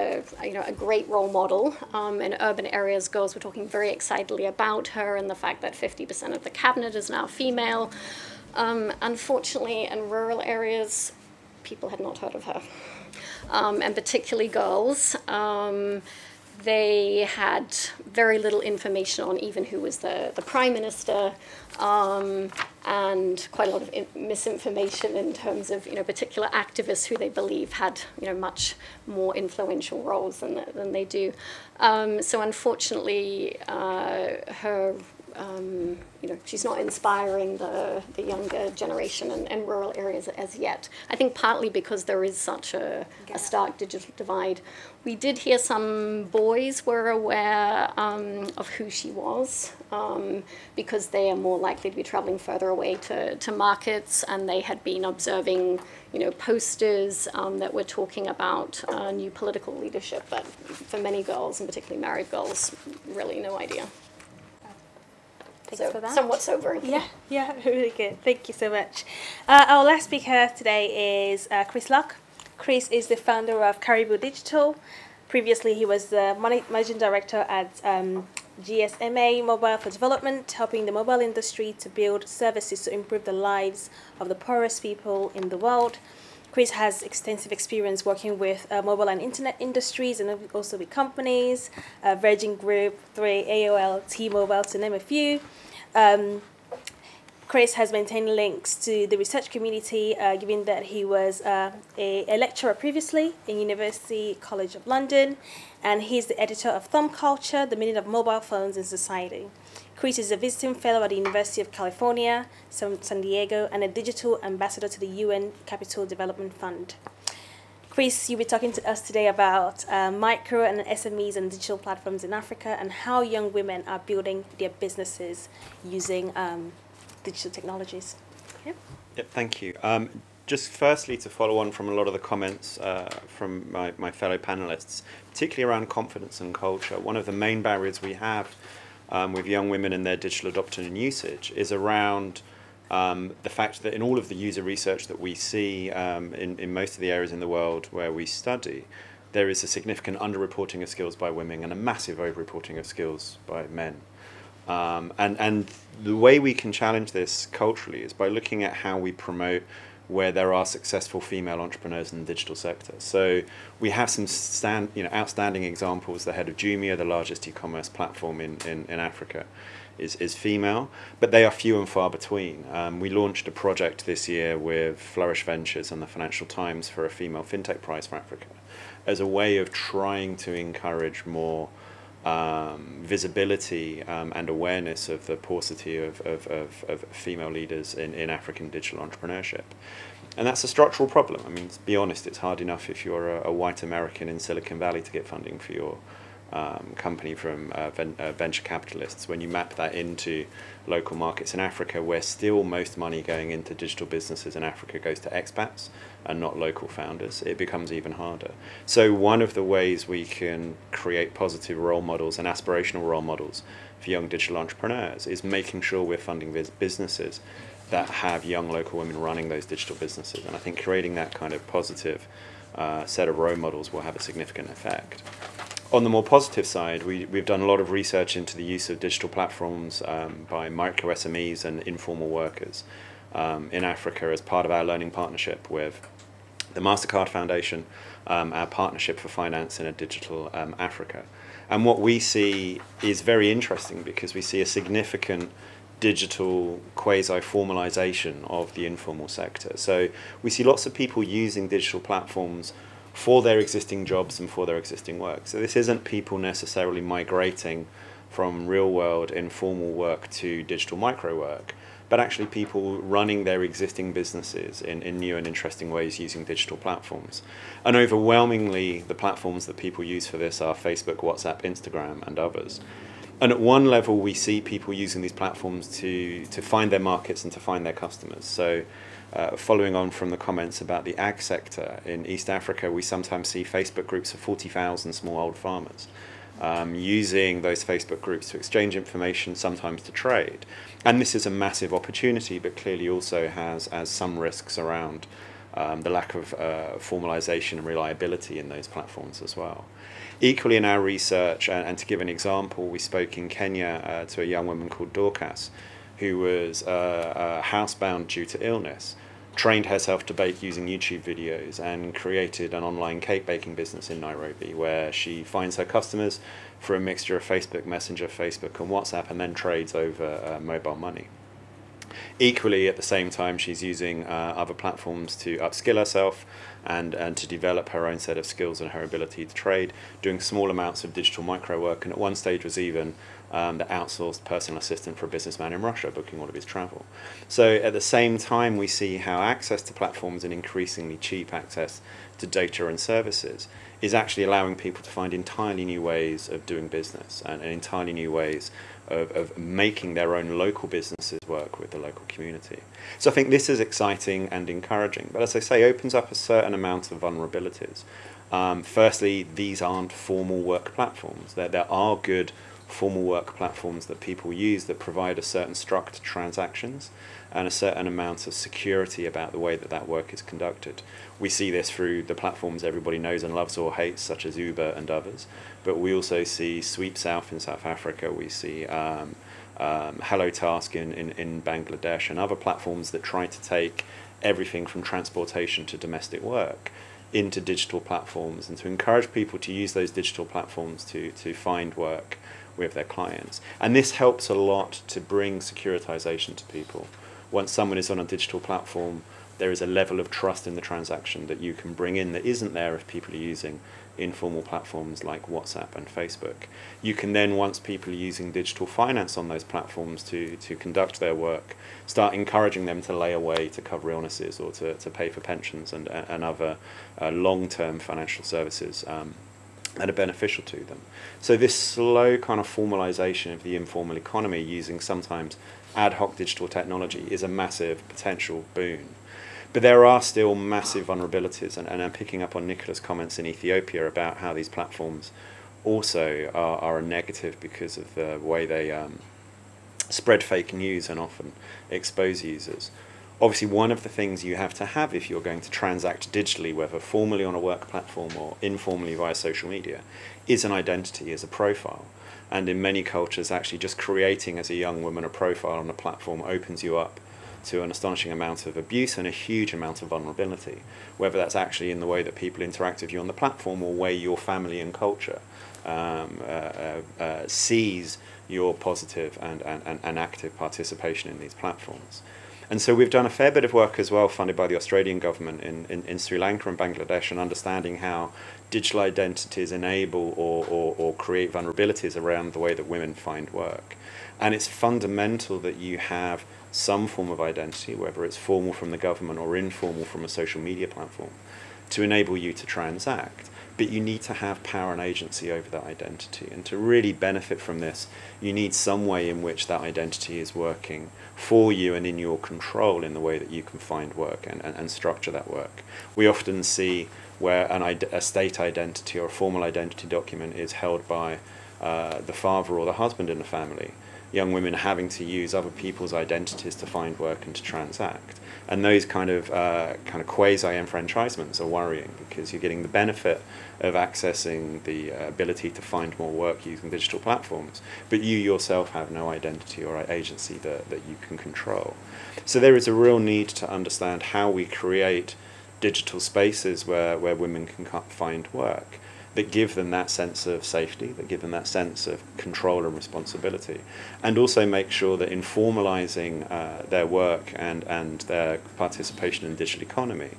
you know, a great role model. Um, in urban areas, girls were talking very excitedly about her and the fact that fifty percent of the cabinet is now female. Um, unfortunately, in rural areas, people had not heard of her, um, and particularly girls. Um, They had very little information on even who was the, the prime minister, um, and quite a lot of in misinformation in terms of, you know, particular activists who they believe had, you know, much more influential roles than, than they do. Um, so unfortunately, uh, her, um, you know, she's not inspiring the, the younger generation in, in rural areas as yet. I think partly because there is such a, a stark digital divide. We did hear some boys were aware um, of who she was, um, because they are more likely to be traveling further away to, to markets, and they had been observing, you know, posters um, that were talking about uh, new political leadership. But for many girls, and particularly married girls, really no idea. Thanks so, for that. Somewhat sobering. Yeah, yeah, really good. Thank you so much. Uh, our last speaker today is uh, Chris Locke. Chris is the founder of Caribou Digital. Previously, he was the managing director at um, G S M A Mobile for Development, helping the mobile industry to build services to improve the lives of the poorest people in the world. Chris has extensive experience working with uh, mobile and internet industries, and also with companies, uh, Virgin Group, three, A O L, T-Mobile, to name a few. Um, Chris has maintained links to the research community, uh, given that he was uh, a, a lecturer previously in University College of London, and he's the editor of Thumb Culture, the Meaning of Mobile Phones in Society. Chris is a visiting fellow at the University of California, San Diego, and a digital ambassador to the U N Capital Development Fund. Chris, you'll be talking to us today about uh, micro and S M Es and digital platforms in Africa, and how young women are building their businesses using um, digital technologies. Yep. Yep, thank you. Um, just firstly, to follow on from a lot of the comments uh, from my, my fellow panelists, particularly around confidence and culture, one of the main barriers we have um, with young women and their digital adoption and usage is around um, the fact that in all of the user research that we see um, in, in most of the areas in the world where we study, there is a significant underreporting of skills by women and a massive overreporting of skills by men. Um, and, and the way we can challenge this culturally is by looking at how we promote where there are successful female entrepreneurs in the digital sector. So we have some stand, you know, outstanding examples. The head of Jumia, the largest e-commerce platform in, in, in Africa, is, is female, but they are few and far between. Um, we launched a project this year with Flourish Ventures and the Financial Times for a female fintech prize for Africa as a way of trying to encourage more Um, visibility um, and awareness of the paucity of, of, of, of female leaders in, in African digital entrepreneurship. And that's a structural problem. I mean, to be honest, it's hard enough if you're a, a white American in Silicon Valley to get funding for your um, company from uh, ven uh, venture capitalists. When you map that into local markets in Africa, where still most money going into digital businesses in Africa goes to expats and not local founders, it becomes even harder. So one of the ways we can create positive role models and aspirational role models for young digital entrepreneurs is making sure we're funding businesses that have young local women running those digital businesses. And I think creating that kind of positive uh, set of role models will have a significant effect. On the more positive side, we, we've done a lot of research into the use of digital platforms um, by micro S M Es and informal workers um, in Africa as part of our learning partnership with the Mastercard Foundation, um, our partnership for finance in a digital um, Africa. And what we see is very interesting, because we see a significant digital quasi-formalization of the informal sector. So we see lots of people using digital platforms for their existing jobs and for their existing work. So this isn't people necessarily migrating from real-world informal work to digital micro-work, but actually people running their existing businesses in, in new and interesting ways using digital platforms. And overwhelmingly, the platforms that people use for this are Facebook, WhatsApp, Instagram, and others. And at one level, we see people using these platforms to, to find their markets and to find their customers. So uh, following on from the comments about the ag sector in East Africa, we sometimes see Facebook groups of forty thousand smallholder farmers um, using those Facebook groups to exchange information, sometimes to trade. And this is a massive opportunity, but clearly also has, has some risks around um, the lack of uh, formalization and reliability in those platforms as well. Equally, in our research, and, and to give an example, we spoke in Kenya uh, to a young woman called Dorcas, who was uh, uh, housebound due to illness, trained herself to bake using YouTube videos, and created an online cake baking business in Nairobi, where she finds her customers for a mixture of Facebook Messenger, Facebook and WhatsApp, and then trades over uh, mobile money. Equally, at the same time, she's using uh, other platforms to upskill herself and, and to develop her own set of skills and her ability to trade, doing small amounts of digital micro work, and at one stage was even um, the outsourced personal assistant for a businessman in Russia, booking all of his travel. So at the same time, we see how access to platforms and increasingly cheap access to data and services is actually allowing people to find entirely new ways of doing business and, and entirely new ways Of, of making their own local businesses work with the local community. So I think this is exciting and encouraging, but as I say, opens up a certain amount of vulnerabilities. Um, firstly, these aren't formal work platforms. There, there are good formal work platforms that people use that provide a certain structure to transactions and a certain amount of security about the way that that work is conducted. We see this through the platforms everybody knows and loves or hates, such as Uber and others. But we also see Sweep South in South Africa, we see um, um, Hello Task in, in, in Bangladesh, and other platforms that try to take everything from transportation to domestic work into digital platforms, and to encourage people to use those digital platforms to, to find work with their clients. And this helps a lot to bring securitization to people. Once someone is on a digital platform, there is a level of trust in the transaction that you can bring in that isn't there if people are using informal platforms like WhatsApp and Facebook. You can then, once people are using digital finance on those platforms to, to conduct their work, start encouraging them to lay away to cover illnesses or to, to pay for pensions and, and other uh, long-term financial services um, that are beneficial to them. So this slow kind of formalization of the informal economy using sometimes ad hoc digital technology is a massive potential boon. But there are still massive vulnerabilities, and, and I'm picking up on Nicola's comments in Ethiopia about how these platforms also are, are a negative because of the way they um, spread fake news and often expose users. Obviously, one of the things you have to have if you're going to transact digitally, whether formally on a work platform or informally via social media, is an identity, is a profile. And in many cultures, actually just creating as a young woman a profile on a platform opens you up to an astonishing amount of abuse and a huge amount of vulnerability, whether that's actually in the way that people interact with you on the platform or way your family and culture um, uh, uh, uh, sees your positive and, and, and active participation in these platforms. And so we've done a fair bit of work as well, funded by the Australian government in, in, in Sri Lanka and Bangladesh, and understanding how digital identities enable or, or, or create vulnerabilities around the way that women find work. And it's fundamental that you have some form of identity, whether it's formal from the government or informal from a social media platform, to enable you to transact. but you need to have power and agency over that identity. And to really benefit from this, you need some way in which that identity is working for you and in your control in the way that you can find work and, and, and structure that work. We often see where an, a state identity or a formal identity document is held by uh, the father or the husband in the family, young women having to use other people's identities to find work and to transact. And those kind of uh, kind of quasi-enfranchisements are worrying, because you're getting the benefit of accessing the ability to find more work using digital platforms, but you yourself have no identity or agency that, that you can control. So there is a real need to understand how we create digital spaces where, where women can find work, that give them that sense of safety, that give them that sense of control and responsibility, and also make sure that in formalising uh, their work and, and their participation in the digital economy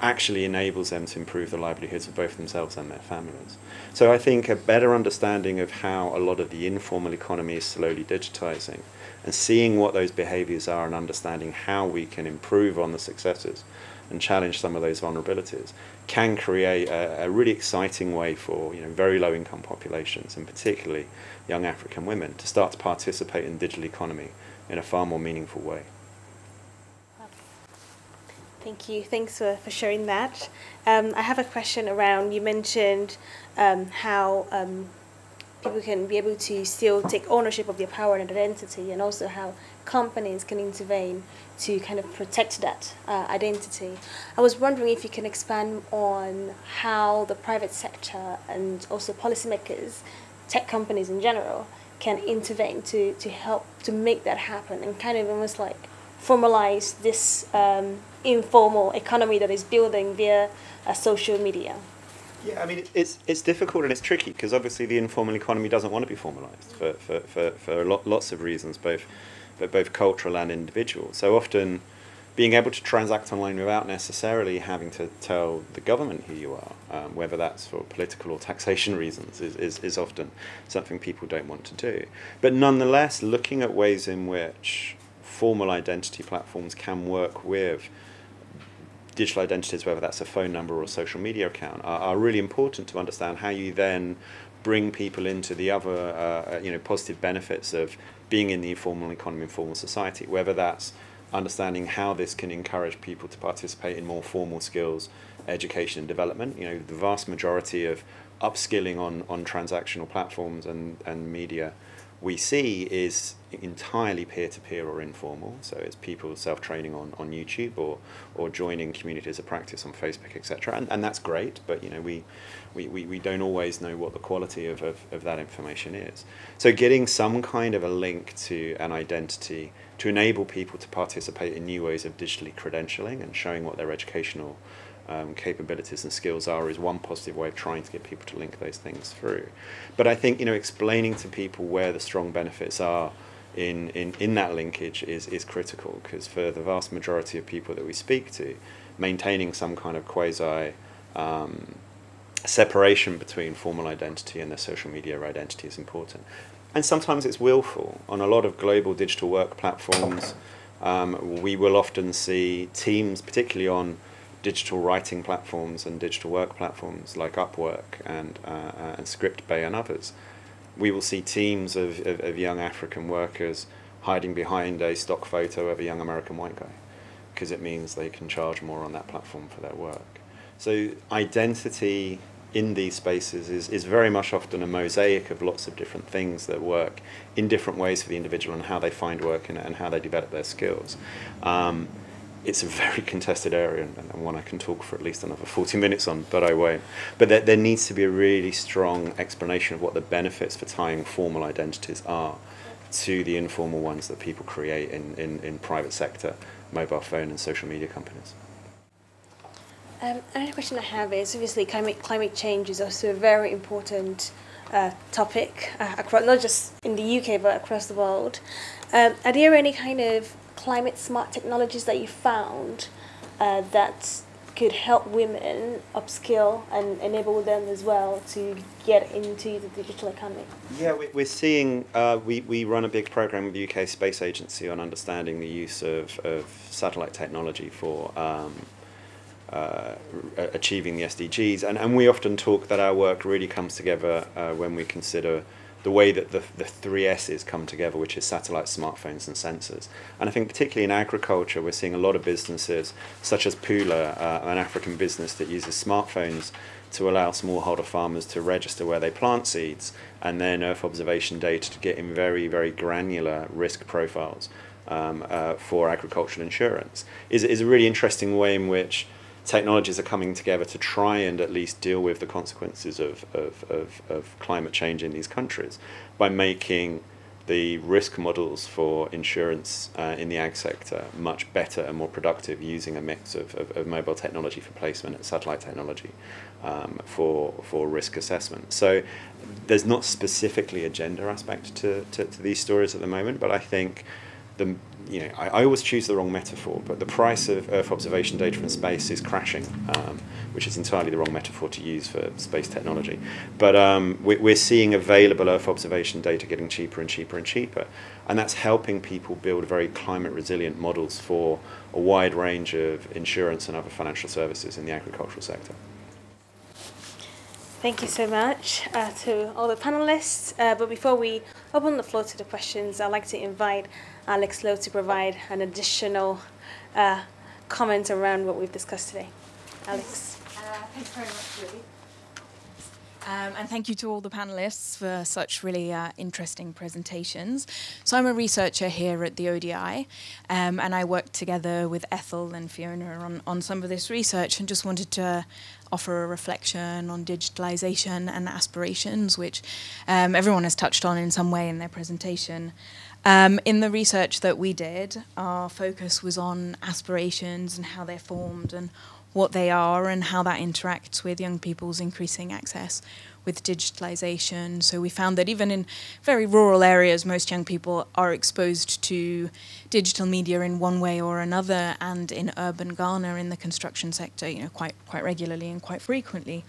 actually enables them to improve the livelihoods of both themselves and their families. So I think a better understanding of how a lot of the informal economy is slowly digitising, and seeing what those behaviours are and understanding how we can improve on the successes and challenge some of those vulnerabilities, can create a, a really exciting way for you know very low income populations, and particularly young African women, to start to participate in the digital economy in a far more meaningful way. Thank you. Thanks for, for sharing that. Um, I have a question around, you mentioned um, how um, people can be able to still take ownership of their power and identity, and also how companies can intervene to kind of protect that uh, identity. I was wondering if you can expand on how the private sector and also policymakers, tech companies in general, can intervene to, to help to make that happen, and kind of almost like formalize this um, informal economy that is building via uh, social media. Yeah, I mean, it's, it's difficult and it's tricky, because obviously the informal economy doesn't want to be formalised for, for, for, for lot, lots of reasons, both, but both cultural and individual. So often being able to transact online without necessarily having to tell the government who you are, um, whether that's for political or taxation reasons, is, is, is often something people don't want to do. But nonetheless, looking at ways in which formal identity platforms can work with digital identities, whether that's a phone number or a social media account, are, are really important to understand how you then bring people into the other uh, you know, positive benefits of being in the informal economy and formal society, whether that's understanding how this can encourage people to participate in more formal skills, education and development. You know, the vast majority of upskilling on, on transactional platforms and, and media we see is entirely peer-to-peer or informal, so it's people self-training on, on YouTube or or joining communities of practice on Facebook, et cetera. And, and that's great, but you know we, we, we, we don't always know what the quality of, of, of that information is. So getting some kind of a link to an identity to enable people to participate in new ways of digitally credentialing and showing what their educational Um, capabilities and skills are is one positive way of trying to get people to link those things through. But I think you know explaining to people where the strong benefits are in in, in that linkage is is critical, because for the vast majority of people that we speak to, maintaining some kind of quasi um, separation between formal identity and their social media identity is important. And sometimes it's willful. On a lot of global digital work platforms, um, we will often see teams, particularly on digital writing platforms and digital work platforms like Upwork and, uh, and ScriptBay and others, we will see teams of, of, of young African workers hiding behind a stock photo of a young American white guy, because it means they can charge more on that platform for their work. So identity in these spaces is, is very much often a mosaic of lots of different things that work in different ways for the individual and how they find work and, and how they develop their skills. Um, It's a very contested area, and, and one I can talk for at least another forty minutes on, but I won't. But there, there needs to be a really strong explanation of what the benefits for tying formal identities are to the informal ones that people create in, in, in private sector, mobile phone and social media companies. Um, another question I have is, obviously climate, climate change is also a very important uh, topic, uh, across, not just in the U K but across the world. Um, are there any kind of climate smart technologies that you found uh, that could help women upskill and enable them as well to get into the digital economy? Yeah, we're seeing, uh, we, we run a big program with the U K Space Agency on understanding the use of, of satellite technology for um, uh, achieving the S D Gs. And, and we often talk that our work really comes together uh, when we consider the way that the, the three S's come together, which is satellites, smartphones and sensors. And I think particularly in agriculture, we're seeing a lot of businesses, such as Pula, uh, an African business that uses smartphones to allow smallholder farmers to register where they plant seeds and then earth observation data to get in very, very granular risk profiles um, uh, for agricultural insurance. Is is a really interesting way in which technologies are coming together to try and at least deal with the consequences of, of, of, of climate change in these countries by making the risk models for insurance uh, in the ag sector much better and more productive using a mix of, of, of mobile technology for placement and satellite technology um, for, for risk assessment. So there's not specifically a gender aspect to, to, to these stories at the moment, but I think the, you know, I, I always choose the wrong metaphor, but the price of Earth observation data from space is crashing, um, which is entirely the wrong metaphor to use for space technology. But um, we, we're seeing available Earth observation data getting cheaper and cheaper and cheaper, and that's helping people build very climate resilient models for a wide range of insurance and other financial services in the agricultural sector. Thank you so much uh, to all the panellists, uh, but before we open the floor to the questions, I'd like to invite Alex Lowe to provide an additional uh, comment around what we've discussed today. Alex. Uh, thanks very much, Lily. Um, and thank you to all the panellists for such really uh, interesting presentations. So I'm a researcher here at the O D I, um, and I worked together with Ethel and Fiona on, on some of this research, and just wanted to offer a reflection on digitalisation and aspirations, which um, everyone has touched on in some way in their presentation. Um, in the research that we did, our focus was on aspirations and how they're formed and what they are and how that interacts with young people's increasing access with digitalization. So we found that even in very rural areas, most young people are exposed to digital media in one way or another, and in urban Ghana, in the construction sector, you know, quite, quite regularly and quite frequently.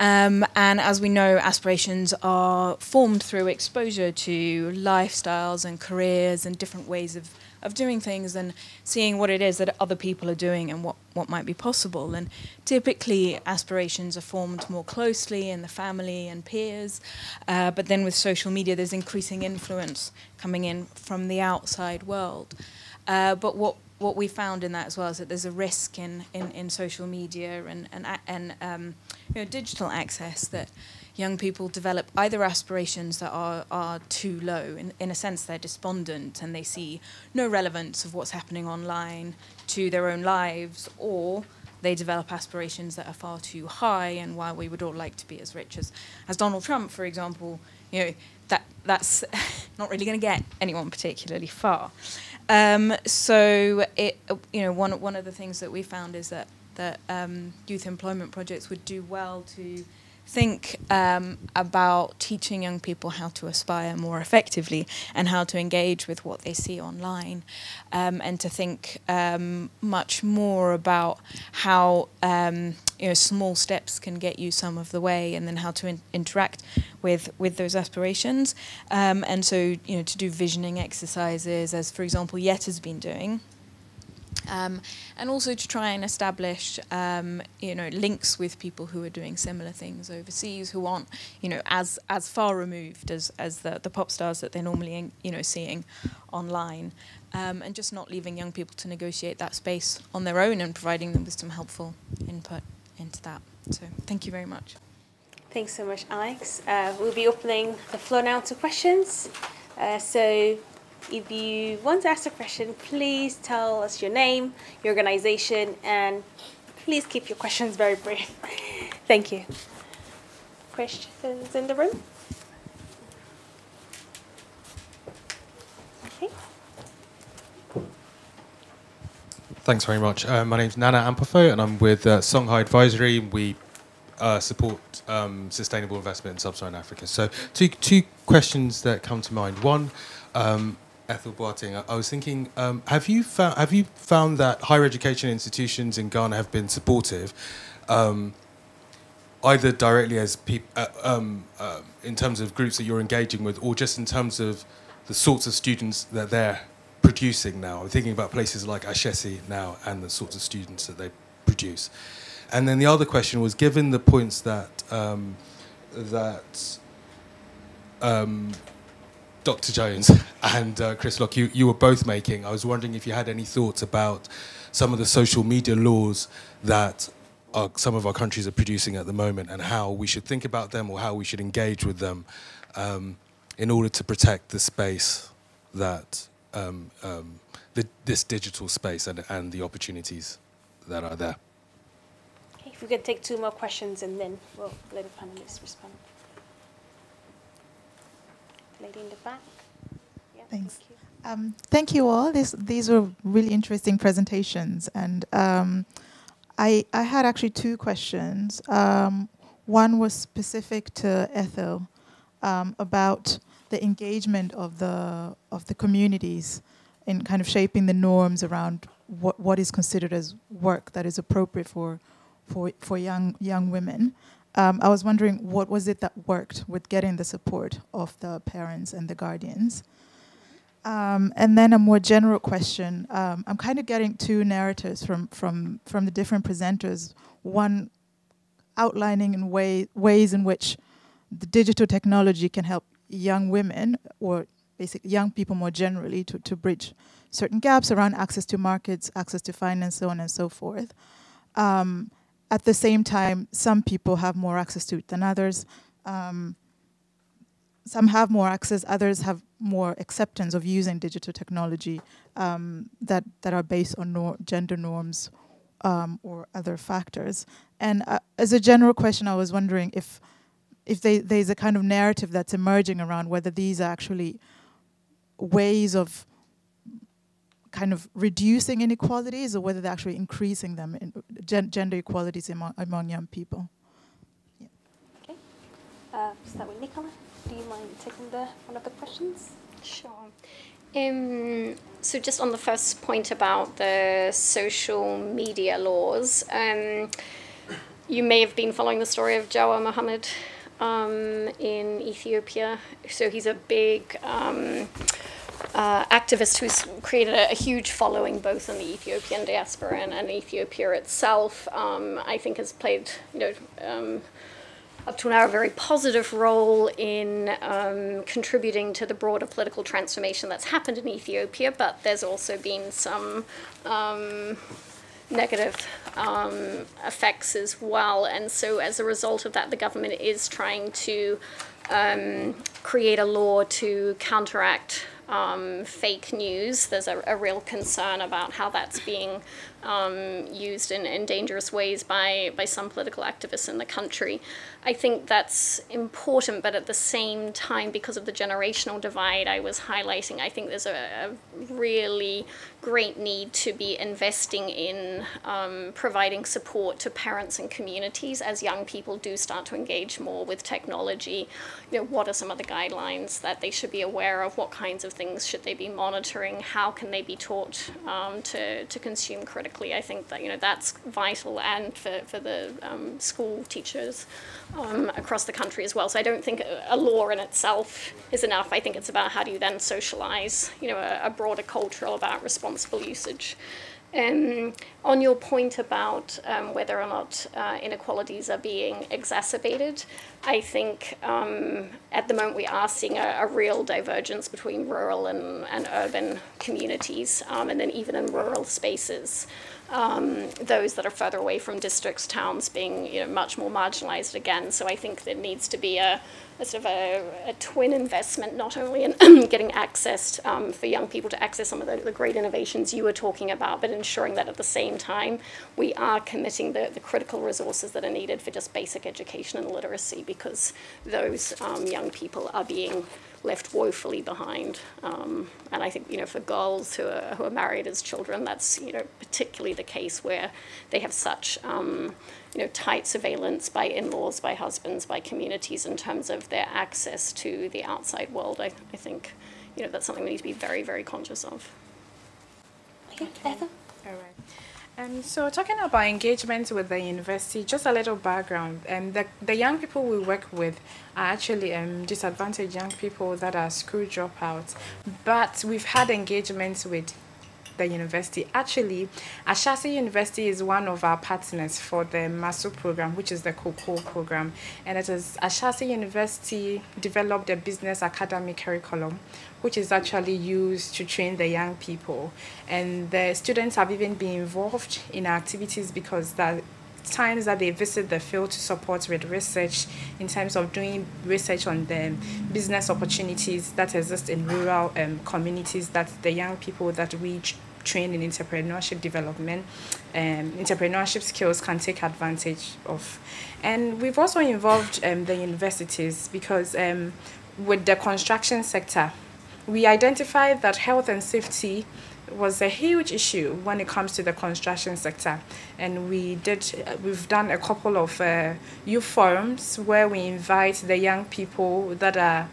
Um, and as we know, aspirations are formed through exposure to lifestyles and careers and different ways of of doing things, and seeing what it is that other people are doing and what, what might be possible. And typically aspirations are formed more closely in the family and peers, uh, but then with social media there's increasing influence coming in from the outside world. Uh, but what what we found in that as well is that there's a risk in, in, in social media and, and, and um, you know, digital access that young people develop either aspirations that are, are too low. In, in a sense, they're despondent and they see no relevance of what's happening online to their own lives, or they develop aspirations that are far too high. And while we would all like to be as rich as, as Donald Trump, for example, you know, that, that's not really going to get anyone particularly far. Um, so, it, you know, one, one of the things that we found is that, that um, youth employment projects would do well to think um, about teaching young people how to aspire more effectively and how to engage with what they see online, um, and to think um, much more about how um, you know, small steps can get you some of the way, and then how to in interact with with those aspirations, um, and so you know, to do visioning exercises, as for example YETA has been doing. Um, and also to try and establish, um, you know, links with people who are doing similar things overseas, who aren't, you know, as as far removed as as the the pop stars that they're normally, you know, seeing online, um, and just not leaving young people to negotiate that space on their own, and providing them with some helpful input into that. So, thank you very much. Thanks so much, Alex. Uh, we'll be opening the floor now to questions. Uh, so. If you want to ask a question, please tell us your name, your organisation, and please keep your questions very brief. Thank you. Questions in the room? Okay. Thanks very much. Uh, my name's Nana Ampafo, and I'm with uh, Songhai Advisory. We uh, support um, sustainable investment in sub-Saharan Africa. So two, two questions that come to mind. One. Um, Ethel Boateng, I was thinking, um, have you found have you found that higher education institutions in Ghana have been supportive, um, either directly as people uh, um, uh, in terms of groups that you're engaging with, or just in terms of the sorts of students that they're producing now? I'm thinking about places like Ashesi now and the sorts of students that they produce. And then the other question was, given the points that um, that um, Doctor Jones and uh, Chris Locke, you, you were both making, I was wondering if you had any thoughts about some of the social media laws that our, some of our countries are producing at the moment, and how we should think about them or how we should engage with them um, in order to protect the space that, um, um, the, this digital space and, and the opportunities that are there. Okay, if we could take two more questions and then we'll let the panelists respond. Lady in the back. Yeah, thanks. Thank you. Um, thank you all. This, these were really interesting presentations, and um, I, I had actually two questions. Um, one was specific to Ethel um, about the engagement of the of the communities in kind of shaping the norms around what what is considered as work that is appropriate for for for young young women. Um, I was wondering what was it that worked with getting the support of the parents and the guardians. Um, and then a more general question. Um, I'm kind of getting two narratives from, from, from the different presenters. One outlining in way, ways in which the digital technology can help young women, or basically young people more generally, to, to bridge certain gaps around access to markets, access to finance, so on and so forth. Um, At the same time, some people have more access to it than others. Um, some have more access, others have more acceptance of using digital technology um, that, that are based on nor gender norms um, or other factors. And uh, as a general question, I was wondering if, if they, there's a kind of narrative that's emerging around whether these are actually ways of kind of reducing inequalities, or whether they're actually increasing them, in gen gender equalities among, among young people. Yeah. Okay. Uh, start with Nicola. Do you mind taking the one of the questions? Sure. Um, so just on the first point about the social media laws, um, you may have been following the story of Jawa Mohammed um, in Ethiopia. So he's a big... Um, Uh, activist who's created a, a huge following both in the Ethiopian diaspora and, and Ethiopia itself. Um, I think has played, you know, um, up to now a very positive role in um, contributing to the broader political transformation that's happened in Ethiopia, but there's also been some um, negative um, effects as well. And so as a result of that, the government is trying to um, create a law to counteract Um, fake news. There's a, a real concern about how that's being um, used in, in dangerous ways by, by some political activists in the country. I think that's important, but at the same time, because of the generational divide I was highlighting, I think there's a, a really great need to be investing in um, providing support to parents and communities as young people do start to engage more with technology. You know, what are some of the guidelines that they should be aware of? What kinds of things should they be monitoring? How can they be taught um, to, to consume critically? I think that, you know, that's vital, and for, for the um, school teachers um, across the country as well. So I don't think a law in itself is enough. I think it's about how do you then socialize, you know, a, a broader culture about responsible usage. Um, on your point about um, whether or not uh, inequalities are being exacerbated, I think um, at the moment we are seeing a, a real divergence between rural and, and urban communities, um, and then even in rural spaces. Um, those that are further away from districts, towns being, you know, much more marginalized again. So I think there needs to be a, a sort of a, a twin investment, not only in getting access um, for young people to access some of the, the great innovations you were talking about, but ensuring that at the same time we are committing the, the critical resources that are needed for just basic education and literacy, because those um, young people are being left woefully behind. Um, and I think, you know, for girls who are, who are married as children, that's, you know, particularly the case where they have such, um, you know, tight surveillance by in-laws, by husbands, by communities in terms of their access to the outside world. I, I think, you know, that's something we need to be very, very conscious of. Okay, Ethel? All right. Um, so talking about engagement with the university, just a little background. Um, the, the young people we work with are actually um, disadvantaged young people that are school dropouts. But we've had engagements with the university. Actually, Ashesi University is one of our partners for the MASO program, which is the COCO program. And it is Ashesi University developed a business academy curriculum, which is actually used to train the young people. And the students have even been involved in activities because that times that they visit the field to support with research in terms of doing research on the business opportunities that exist in rural um, communities that the young people that we train in entrepreneurship development and um, entrepreneurship skills can take advantage of. And we've also involved um, the universities because um, with the construction sector, we identified that health and safety was a huge issue when it comes to the construction sector, and we did we've done a couple of uh, youth forums where we invite the young people that are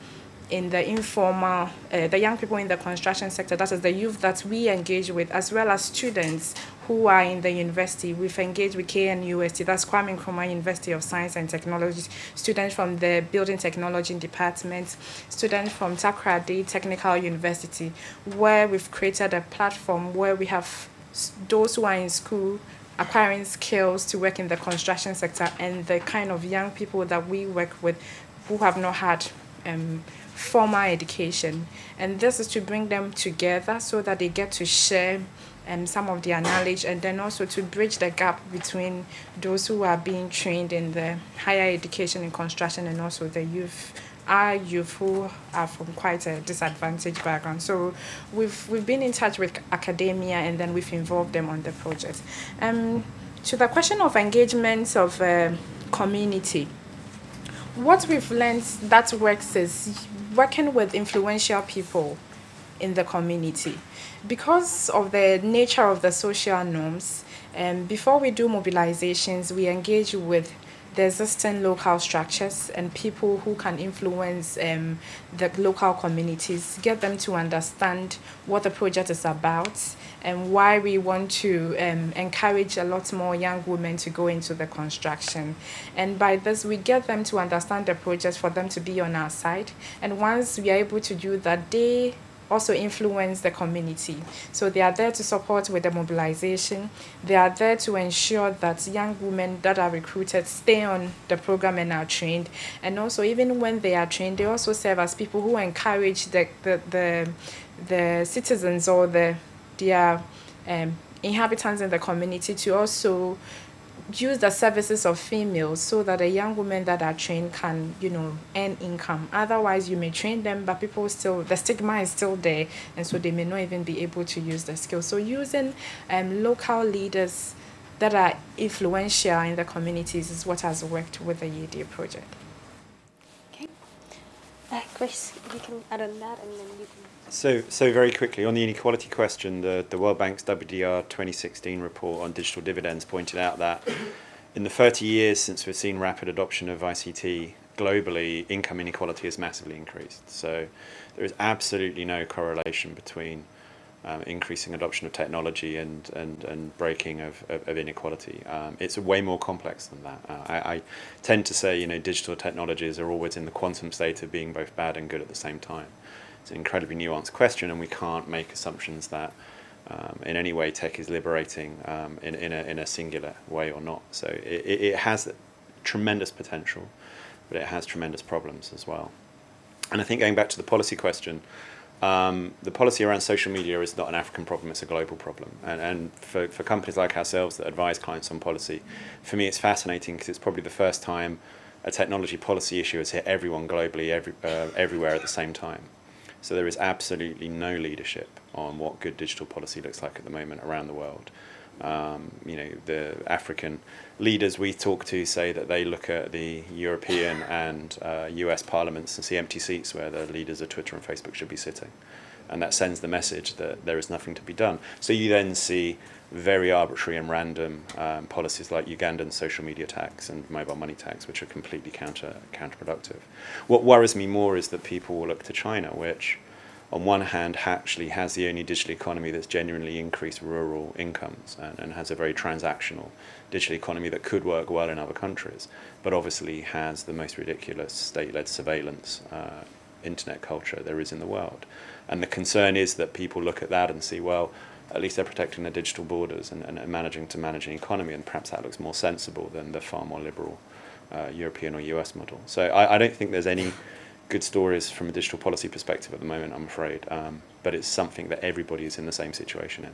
in the informal, uh, the young people in the construction sector, that is the youth that we engage with, as well as students who are in the university. We've engaged with K N U S T, that's Kwame Nkrumah University of Science and Technology, students from the Building Technology Department, students from Takoradi Technical University, where we've created a platform where we have those who are in school acquiring skills to work in the construction sector and the kind of young people that we work with who have not had um, formal education. And this is to bring them together so that they get to share um, some of their knowledge, and then also to bridge the gap between those who are being trained in the higher education in construction and also the youth, our youth who are from quite a disadvantaged background. So we've, we've been in touch with academia, and then we've involved them on the project. Um, to the question of engagements of uh, community, what we've learned that works is working with influential people in the community. Because of the nature of the social norms, um, before we do mobilizations, we engage with the existing local structures and people who can influence um, the local communities, get them to understand what the project is about and why we want to um, encourage a lot more young women to go into the construction. And by this, we get them to understand the project for them to be on our side. And once we are able to do that, they also influence the community. So they are there to support with the mobilization. They are there to ensure that young women that are recruited stay on the program and are trained. And also, even when they are trained, they also serve as people who encourage the, the, the, the citizens or the, their um, inhabitants in the community to also use the services of females so that a young woman that are trained can, you know, earn income. Otherwise, you may train them, but people still, the stigma is still there, and so they may not even be able to use the skill. So using um, local leaders that are influential in the communities is what has worked with the Yeadia project. Okay. Uh, Chris, you can add on that, and then you can... So, so very quickly, on the inequality question, the, the World Bank's W D R twenty sixteen report on digital dividends pointed out that in the thirty years since we've seen rapid adoption of I C T globally, income inequality has massively increased. So there is absolutely no correlation between um, increasing adoption of technology and, and, and breaking of, of, of inequality. Um, it's way more complex than that. Uh, I, I tend to say, you know, digital technologies are always in the quantum state of being both bad and good at the same time. It's an incredibly nuanced question, and we can't make assumptions that um, in any way tech is liberating um, in, in, a, in a singular way or not. So it, it has tremendous potential, but it has tremendous problems as well. And I think going back to the policy question, um, the policy around social media is not an African problem, it's a global problem. And, and for, for companies like ourselves that advise clients on policy, for me it's fascinating because it's probably the first time a technology policy issue has hit everyone globally, every, uh, everywhere at the same time. So there is absolutely no leadership on what good digital policy looks like at the moment around the world. Um, you know, the African leaders we talk to say that they look at the European and uh, U S parliaments and see empty seats where the leaders of Twitter and Facebook should be sitting. And that sends the message that there is nothing to be done. So you then see very arbitrary and random um, policies like Ugandan social media tax and mobile money tax, which are completely counter counterproductive. What worries me more is that people will look to China, which on one hand actually has the only digital economy that's genuinely increased rural incomes and, and has a very transactional digital economy that could work well in other countries, but obviously has the most ridiculous state-led surveillance uh, internet culture there is in the world. And the concern is that people look at that and see, well, at least they're protecting their digital borders and, and managing to manage an economy, and perhaps that looks more sensible than the far more liberal uh, European or U S model. So I, I don't think there's any good stories from a digital policy perspective at the moment, I'm afraid, um, but it's something that everybody is in the same situation in.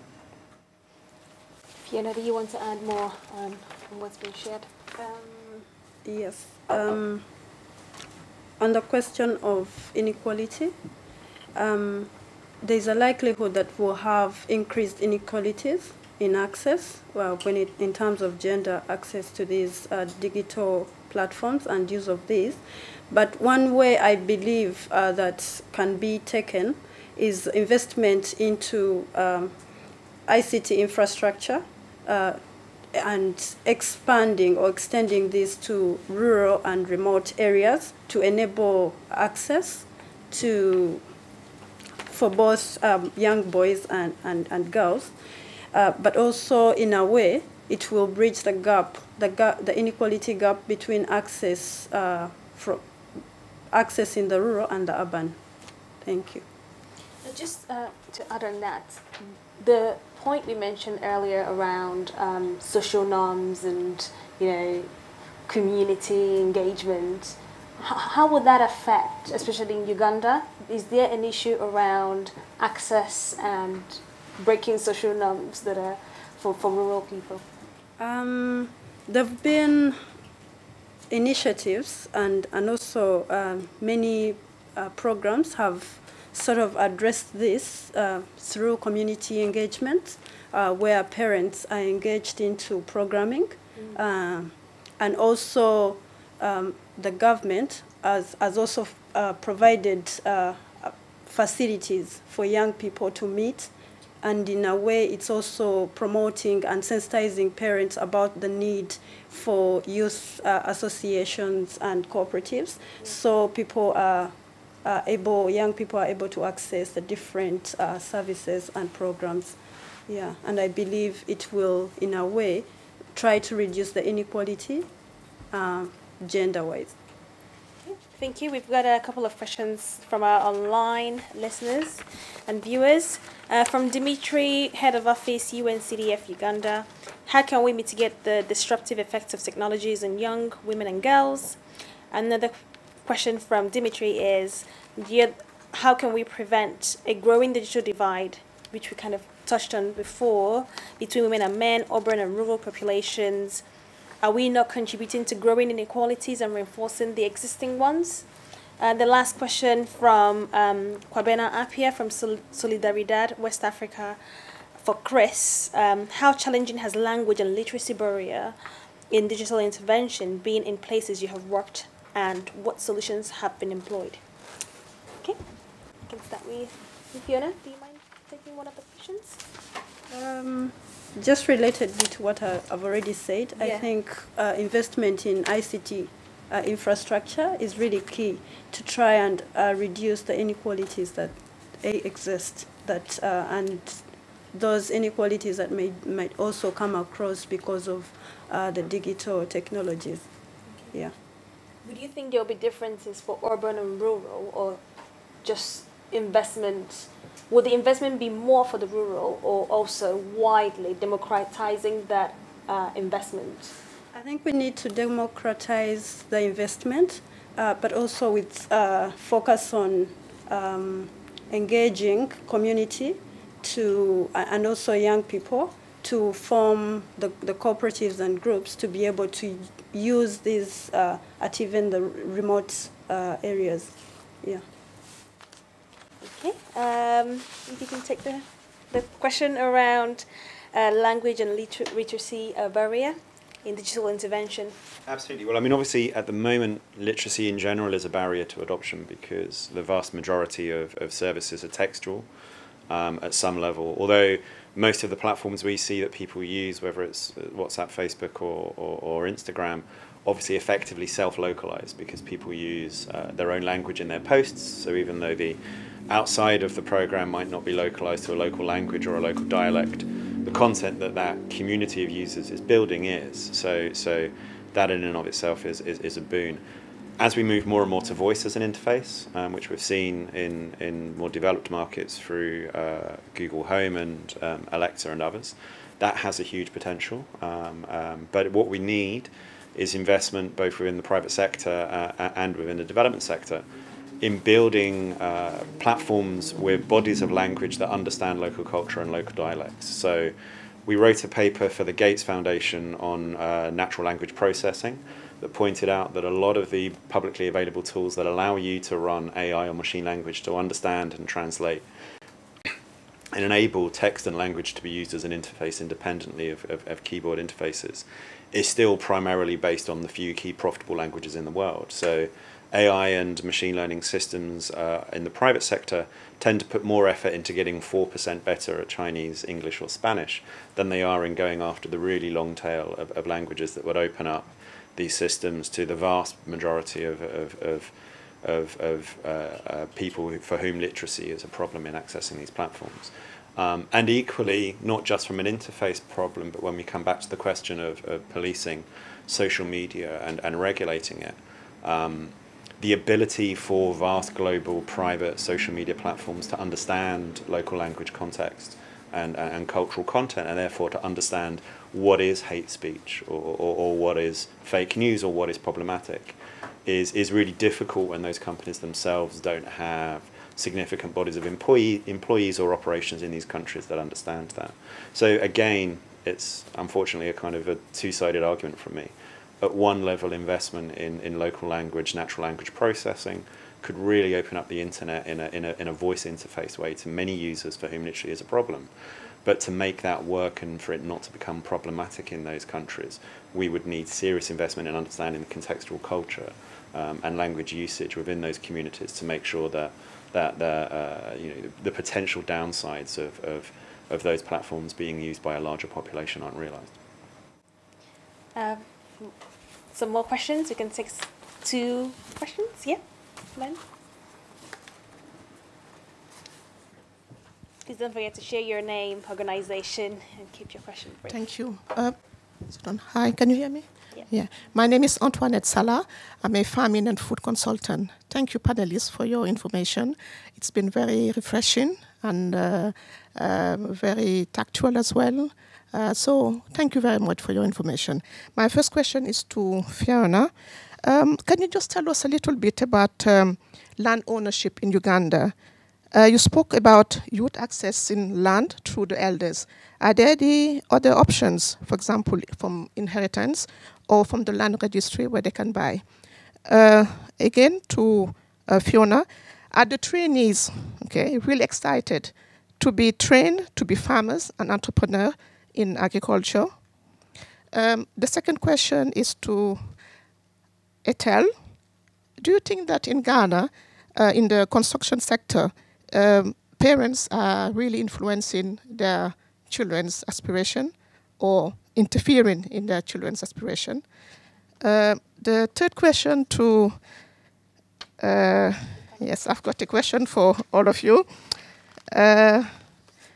Fiona, do you want to add more on what's been shared? Um, yes. Um, on the question of inequality, um, there's a likelihood that we'll have increased inequalities in access, well, when it, in terms of gender, access to these uh, digital platforms and use of these. But one way I believe uh, that can be taken is investment into um, I C T infrastructure uh, and expanding or extending these to rural and remote areas to enable access to for both um, young boys and, and, and girls, uh, but also in a way it will bridge the gap, the, gap, the inequality gap between access uh, from access in the rural and the urban. Thank you. Just uh, to add on that, the point we mentioned earlier around um, social norms and, you know, community engagement, h how would that affect, especially in Uganda? Is there an issue around access and breaking social norms that are for, for rural people? Um, there have been initiatives and, and also uh, many uh, programs have sort of addressed this uh, through community engagement, uh, where parents are engaged into programming, uh, and also um, the government has, has also uh, provided uh, facilities for young people to meet, and in a way it's also promoting and sensitizing parents about the need for youth uh, associations and cooperatives, so people are Uh, able, young people are able to access the different uh, services and programs. Yeah, and I believe it will, in a way, try to reduce the inequality uh, gender-wise. Okay. Thank you. We've got a couple of questions from our online listeners and viewers. Uh, from Dimitri, Head of Office, U N C D F Uganda. How can we mitigate the disruptive effects of technologies on young women and girls? Another question from Dimitri is, how can we prevent a growing digital divide, which we kind of touched on before, between women and men, urban and rural populations? Are we not contributing to growing inequalities and reinforcing the existing ones? And the last question from um, Kwabena Appiah from Sol Solidaridad, West Africa, for Chris. Um, how challenging has language and literacy barrier in digital intervention been in places you have worked, and what solutions have been employed? Okay, I can start with Fiona. Do you mind taking one of the questions? Um, just related to what I, I've already said, yeah. I think uh, investment in I C T uh, infrastructure is really key to try and uh, reduce the inequalities that a, exist, that uh, and those inequalities that may, might also come across because of uh, the digital technologies. Okay. Yeah. Do you think there will be differences for urban and rural, or just investment? Will the investment be more for the rural, or also widely democratizing that uh, investment? I think we need to democratize the investment, uh, but also with uh, focus on um, engaging community to uh, and also young people to form the, the cooperatives and groups to be able to use these uh, at even the remote uh, areas. Yeah. Okay. Um, if you can take the, the question around uh, language and liter literacy uh, barrier in digital intervention. Absolutely. Well, I mean, obviously, at the moment, literacy in general is a barrier to adoption because the vast majority of, of services are textual um, at some level, although most of the platforms we see that people use, whether it's WhatsApp, Facebook, or, or, or Instagram, obviously effectively self-localize because people use uh, their own language in their posts. So even though the outside of the program might not be localized to a local language or a local dialect, the content that that community of users is building is. So, so that in and of itself is, is, is a boon. As we move more and more to voice as an interface, um, which we've seen in, in more developed markets through uh, Google Home and um, Alexa and others, that has a huge potential. Um, um, but what we need is investment both within the private sector uh, and within the development sector in building uh, platforms with bodies of language that understand local culture and local dialects. So we wrote a paper for the Gates Foundation on uh, natural language processing that pointed out that a lot of the publicly available tools that allow you to run A I or machine language to understand and translate and enable text and language to be used as an interface independently of, of, of keyboard interfaces is still primarily based on the few key profitable languages in the world. So A I and machine learning systems uh, in the private sector tend to put more effort into getting four percent better at Chinese, English or Spanish than they are in going after the really long tail of, of languages that would open up these systems to the vast majority of, of, of, of, of uh, uh, people who, for whom literacy is a problem in accessing these platforms. Um, and equally, not just from an interface problem, but when we come back to the question of, of policing social media and, and regulating it, um, the ability for vast global private social media platforms to understand local language context and, and, and cultural content, and therefore to understand what is hate speech or, or, or what is fake news or what is problematic is, is really difficult when those companies themselves don't have significant bodies of employee, employees or operations in these countries that understand that. So again, it's unfortunately a kind of a two-sided argument from me. At one level, investment in, in local language, natural language processing could really open up the internet in a, in a, in a voice interface way to many users for whom literacy is a problem. But to make that work and for it not to become problematic in those countries, we would need serious investment in understanding the contextual culture um, and language usage within those communities to make sure that, that the, uh, you know, the potential downsides of, of, of those platforms being used by a larger population aren't realised. Um, some more questions? We can take two questions, yeah? Then. Please don't forget to share your name, organization, and keep your question brief. Thank you. Uh, hi, can you hear me? Yeah. yeah. My name is Antoinette Salah. I'm a farming and food consultant. Thank you, panelists, for your information. It's been very refreshing and uh, uh, very tactile as well. Uh, so thank you very much for your information. My first question is to Fiona. Um, can you just tell us a little bit about um, land ownership in Uganda? Uh, you spoke about youth accessing land through the elders. Are there the other options, for example, from inheritance or from the land registry where they can buy? Uh, again, to uh, Fiona, are the trainees okay, really excited to be trained to be farmers and entrepreneurs in agriculture? Um, the second question is to Ethel. Do you think that in Ghana, uh, in the construction sector, Um, parents are really influencing their children's aspiration or interfering in their children's aspiration? Uh, the third question to, uh, yes, I've got a question for all of you. Uh,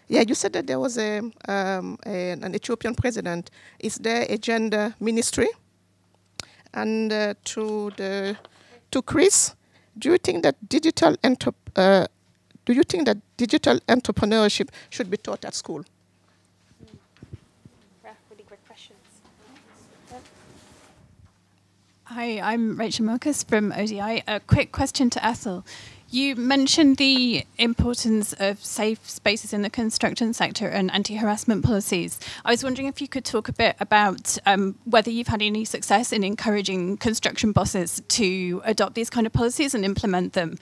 yeah, you said that there was a, um, a, an Ethiopian president. Is there a gender ministry? And uh, to, the, to Chris, do you think that digital entrepreneurship uh, Do you think that digital entrepreneurship should be taught at school? Really great questions. Hi, I'm Rachel Marcus from O D I. A quick question to Ethel. You mentioned the importance of safe spaces in the construction sector and anti-harassment policies. I was wondering if you could talk a bit about um, whether you've had any success in encouraging construction bosses to adopt these kind of policies and implement them.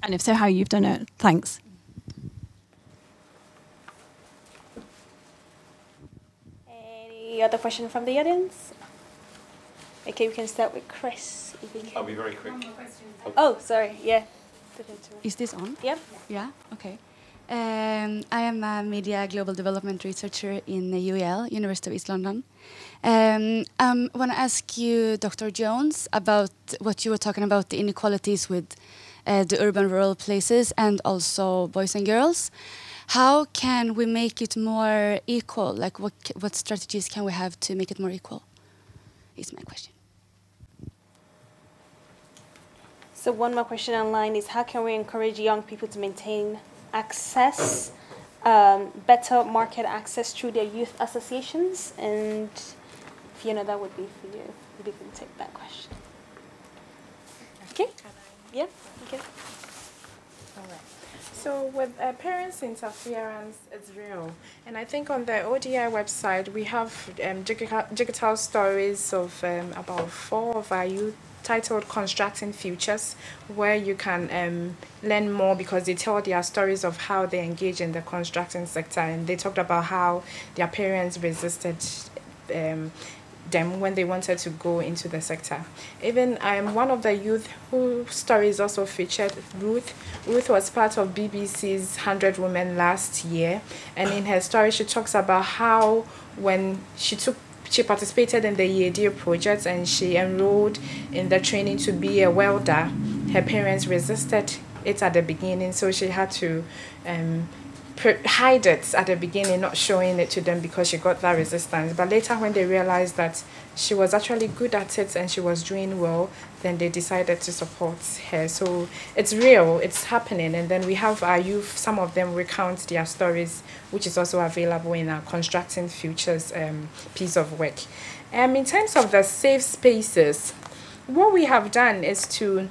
And if so, how you've done it. Thanks. Any other question from the audience? Okay, we can start with Chris. I'll be very quick. Oh, oh sorry. Yeah. Is this on? Yeah. Yeah. Okay. Um, I am a media global development researcher in the U E L, University of East London. Um, um, I want to ask you, Doctor Jones, about what you were talking about, the inequalities with Uh, the urban rural places and also boys and girls. How can we make it more equal? Like what, what strategies can we have to make it more equal? Is my question. So one more question online is, how can we encourage young people to maintain access, um, better market access through their youth associations? And Fiona, that would be for you. If you can take that question. Okay. Yeah. Okay. All right. So with uh, parents' interference, it's real. And I think on the O D I website, we have um, digital, digital stories of um, about four of our youth titled Constructing Futures, where you can um, learn more because they tell their stories of how they engage in the construction sector. And they talked about how their parents resisted um, them when they wanted to go into the sector. Even um, one of the youth whose stories also featured Ruth. Ruth was part of B B C's one hundred Women last year, and in her story she talks about how when she took she participated in the Yeadia project and she enrolled in the training to be a welder, her parents resisted it at the beginning, so she had to um, hide it at the beginning, not showing it to them because she got that resistance. But later when they realized that she was actually good at it and she was doing well, then they decided to support her. So it's real, it's happening. And then we have our youth, some of them recount their stories, which is also available in our Constructing Futures um, piece of work. Um, in terms of the safe spaces, what we have done is to,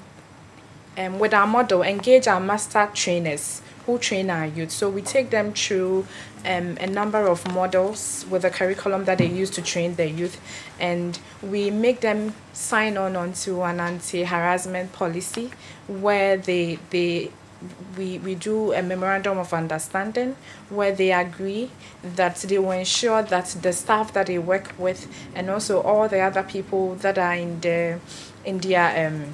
um, with our model, engage our master trainers who train our youth. So we take them through um, a number of models with the curriculum that they use to train their youth, and we make them sign on onto an anti-harassment policy where they they we we do a memorandum of understanding where they agree that they will ensure that the staff that they work with and also all the other people that are in the in their um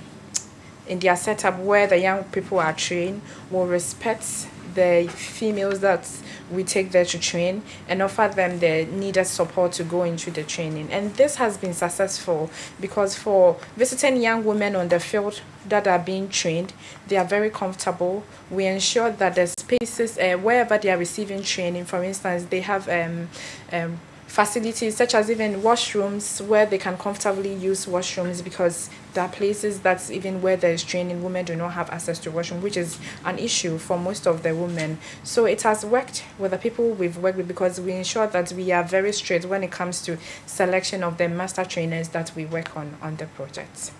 in their setup where the young people are trained will respect the females that we take there to train and offer them the needed support to go into the training. And this has been successful because for visiting young women on the field that are being trained, they are very comfortable. We ensure that the spaces uh, wherever they are receiving training, for instance, they have um, um, facilities such as even washrooms where they can comfortably use washrooms, because there are places that's even where there is training, women do not have access to washroom, which is an issue for most of the women. So it has worked with the people we've worked with because we ensure that we are very strict when it comes to selection of the master trainers that we work on on the project.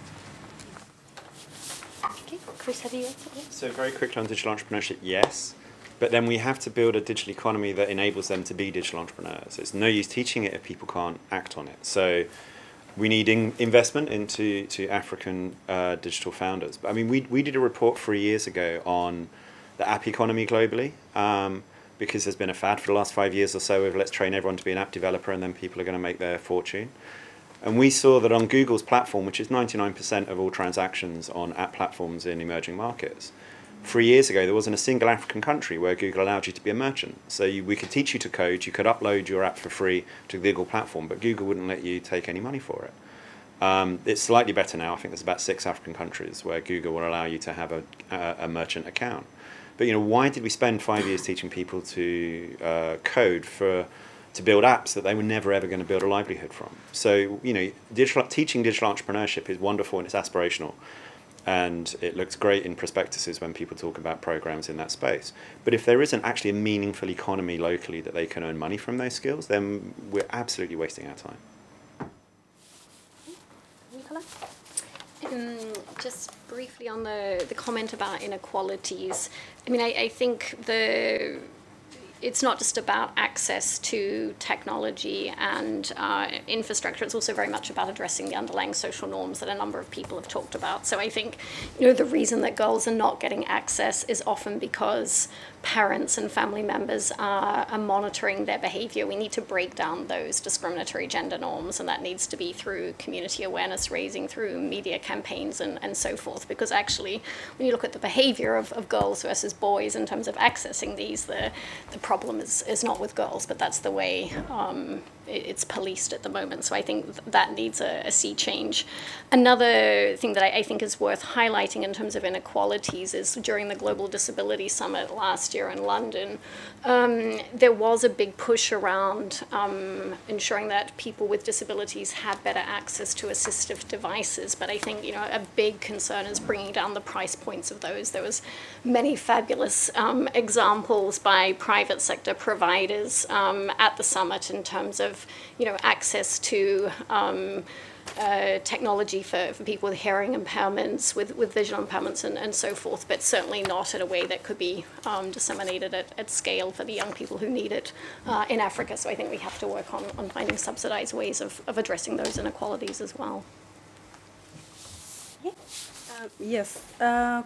Okay, Chris, have you answered it? So very quickly on digital entrepreneurship, yes. But then we have to build a digital economy that enables them to be digital entrepreneurs. It's no use teaching it if people can't act on it. So we need in investment into to African uh, digital founders. I mean, we, we did a report three years ago on the app economy globally, um, because there's been a fad for the last five years or so of let's train everyone to be an app developer and then people are going to make their fortune. And we saw that on Google's platform, which is ninety-nine percent of all transactions on app platforms in emerging markets, three years ago, there wasn't a single African country where Google allowed you to be a merchant. So you, we could teach you to code, you could upload your app for free to the Google platform, but Google wouldn't let you take any money for it. Um, it's slightly better now. I think there's about six African countries where Google will allow you to have a, a, a merchant account. But you know, why did we spend five years teaching people to uh, code for to build apps that they were never ever going to build a livelihood from? So you know, digital, teaching digital entrepreneurship is wonderful and it's aspirational. And it looks great in prospectuses when people talk about programs in that space. But if there isn't actually a meaningful economy locally that they can earn money from those skills, then we're absolutely wasting our time. Nicola? Um, just briefly on the, the comment about inequalities. I mean, I, I think the... it's not just about access to technology and uh, infrastructure, it's also very much about addressing the underlying social norms that a number of people have talked about. So I think, you know, the reason that girls are not getting access is often because parents and family members are, are monitoring their behavior. We need to break down those discriminatory gender norms, and that needs to be through community awareness raising, through media campaigns and, and so forth, because actually when you look at the behavior of, of girls versus boys in terms of accessing these, the, the problem problem is, is not with girls, but that's the way um, it, it's policed at the moment. So I think th that needs a, a sea change. Another thing that I, I think is worth highlighting in terms of inequalities is during the Global Disability Summit last last year in London, um, there was a big push around um, ensuring that people with disabilities had better access to assistive devices. But I think, you know, a big concern is bringing down the price points of those. There was many fabulous um, examples by private sector providers um, at the summit in terms of, you know, access to um, Uh, technology for, for people with hearing impairments, with, with visual impairments and, and so forth, but certainly not in a way that could be um, disseminated at, at scale for the young people who need it uh, in Africa. So I think we have to work on, on finding subsidized ways of, of addressing those inequalities as well. Uh, yes. Uh,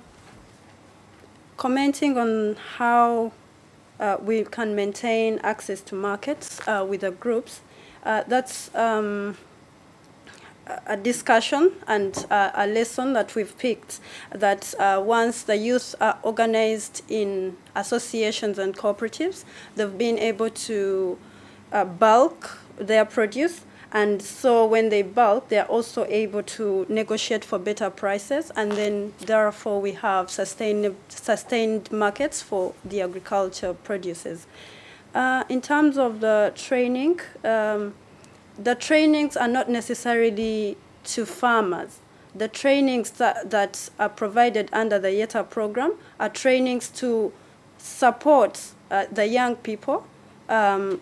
commenting on how uh, we can maintain access to markets uh, with the groups, uh, that's um, a discussion and uh, a lesson that we've picked, that uh, once the youth are organized in associations and cooperatives, they've been able to uh, bulk their produce. And so when they bulk, they're also able to negotiate for better prices. And then therefore we have sustained, sustained markets for the agriculture produces. Uh, in terms of the training, um, the trainings are not necessarily to farmers. The trainings that, that are provided under the YETA program are trainings to support uh, the young people, um,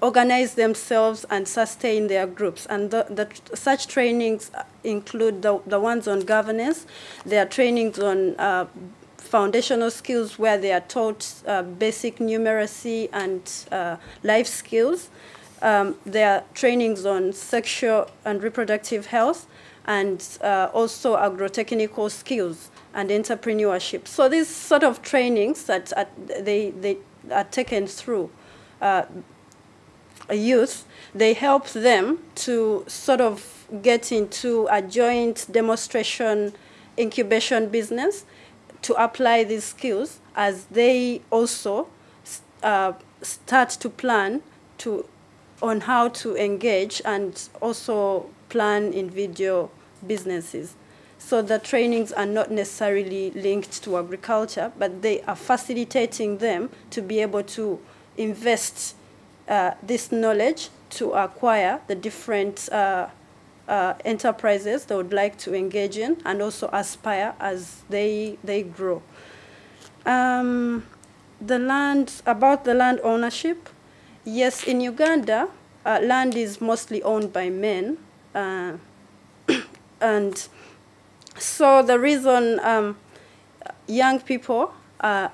organize themselves and sustain their groups. And the, the, such trainings include the, the ones on governance. There are trainings on uh, foundational skills where they are taught uh, basic numeracy and uh, life skills. Um, there are trainings on sexual and reproductive health, and uh, also agrotechnical skills and entrepreneurship. So these sort of trainings that are, they, they are taken through uh, youth, they help them to sort of get into a joint demonstration incubation business to apply these skills as they also uh, start to plan to on how to engage and also plan in video businesses. So the trainings are not necessarily linked to agriculture, but they are facilitating them to be able to invest uh, this knowledge to acquire the different uh, uh, enterprises they would like to engage in and also aspire as they, they grow. Um, the land, about the land ownership, yes, in Uganda, uh, land is mostly owned by men. Uh, and so the reason um, young people uh,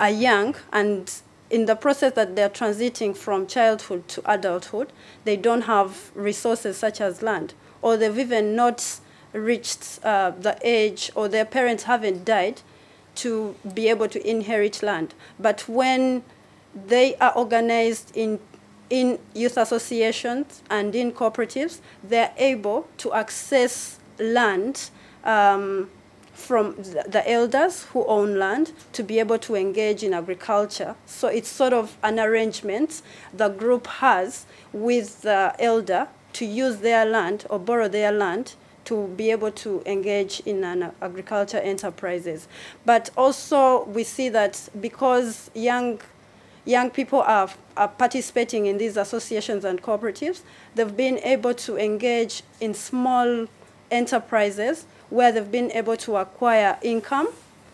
are young and in the process that they're transiting from childhood to adulthood, they don't have resources such as land, or they've even not reached uh, the age, or their parents haven't died to be able to inherit land. But when they are organized in, in youth associations and in cooperatives, they're able to access land um, from th the elders who own land to be able to engage in agriculture. So it's sort of an arrangement the group has with the elder to use their land or borrow their land to be able to engage in an agriculture enterprises. But also we see that because young Young people are, are participating in these associations and cooperatives, they've been able to engage in small enterprises where they've been able to acquire income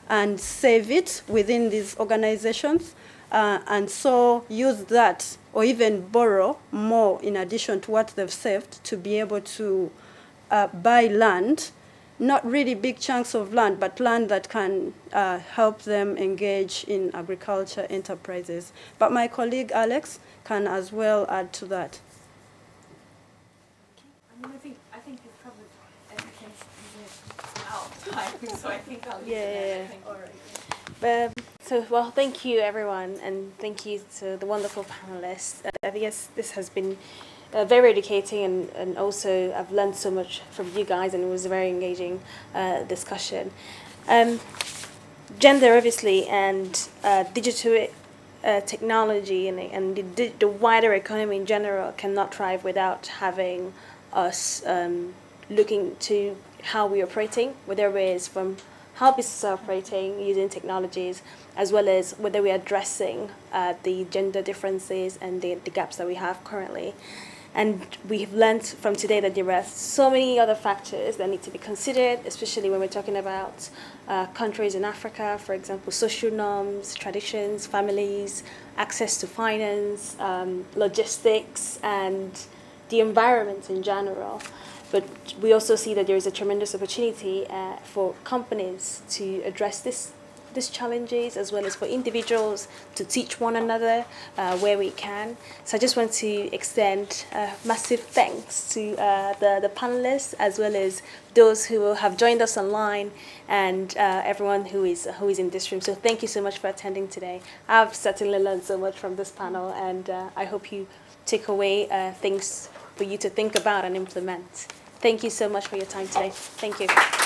and save it within these organizations, uh, and so use that or even borrow more in addition to what they've saved to be able to uh, buy land, not really big chunks of land, but land that can uh, help them engage in agriculture enterprises. But my colleague, Alex, can as well add to that. I, mean, I, think, I think you've covered everything out of time, so I think I'll leave yeah, it yeah, yeah. All right. Um, so, well, thank you, everyone, and thank you to the wonderful panelists. I guess this has been Uh, very educating, and, and also I've learned so much from you guys, and it was a very engaging uh, discussion. Um, gender, obviously, and uh, digital uh, technology and, and the, the wider economy in general cannot thrive without having us um, looking to how we're operating, whether it is from how businesses are operating using technologies, as well as whether we are addressing uh, the gender differences and the, the gaps that we have currently. And we've learned from today that there are so many other factors that need to be considered, especially when we're talking about uh, countries in Africa, for example, social norms, traditions, families, access to finance, um, logistics, and the environment in general. But we also see that there is a tremendous opportunity uh, for companies to address this these challenges, as well as for individuals to teach one another uh, where we can. So I just want to extend a massive thanks to uh, the, the panelists, as well as those who have joined us online, and uh, everyone who is, who is in this room. So thank you so much for attending today. I've certainly learned so much from this panel, and uh, I hope you take away uh, things for you to think about and implement. Thank you so much for your time today. Thank you.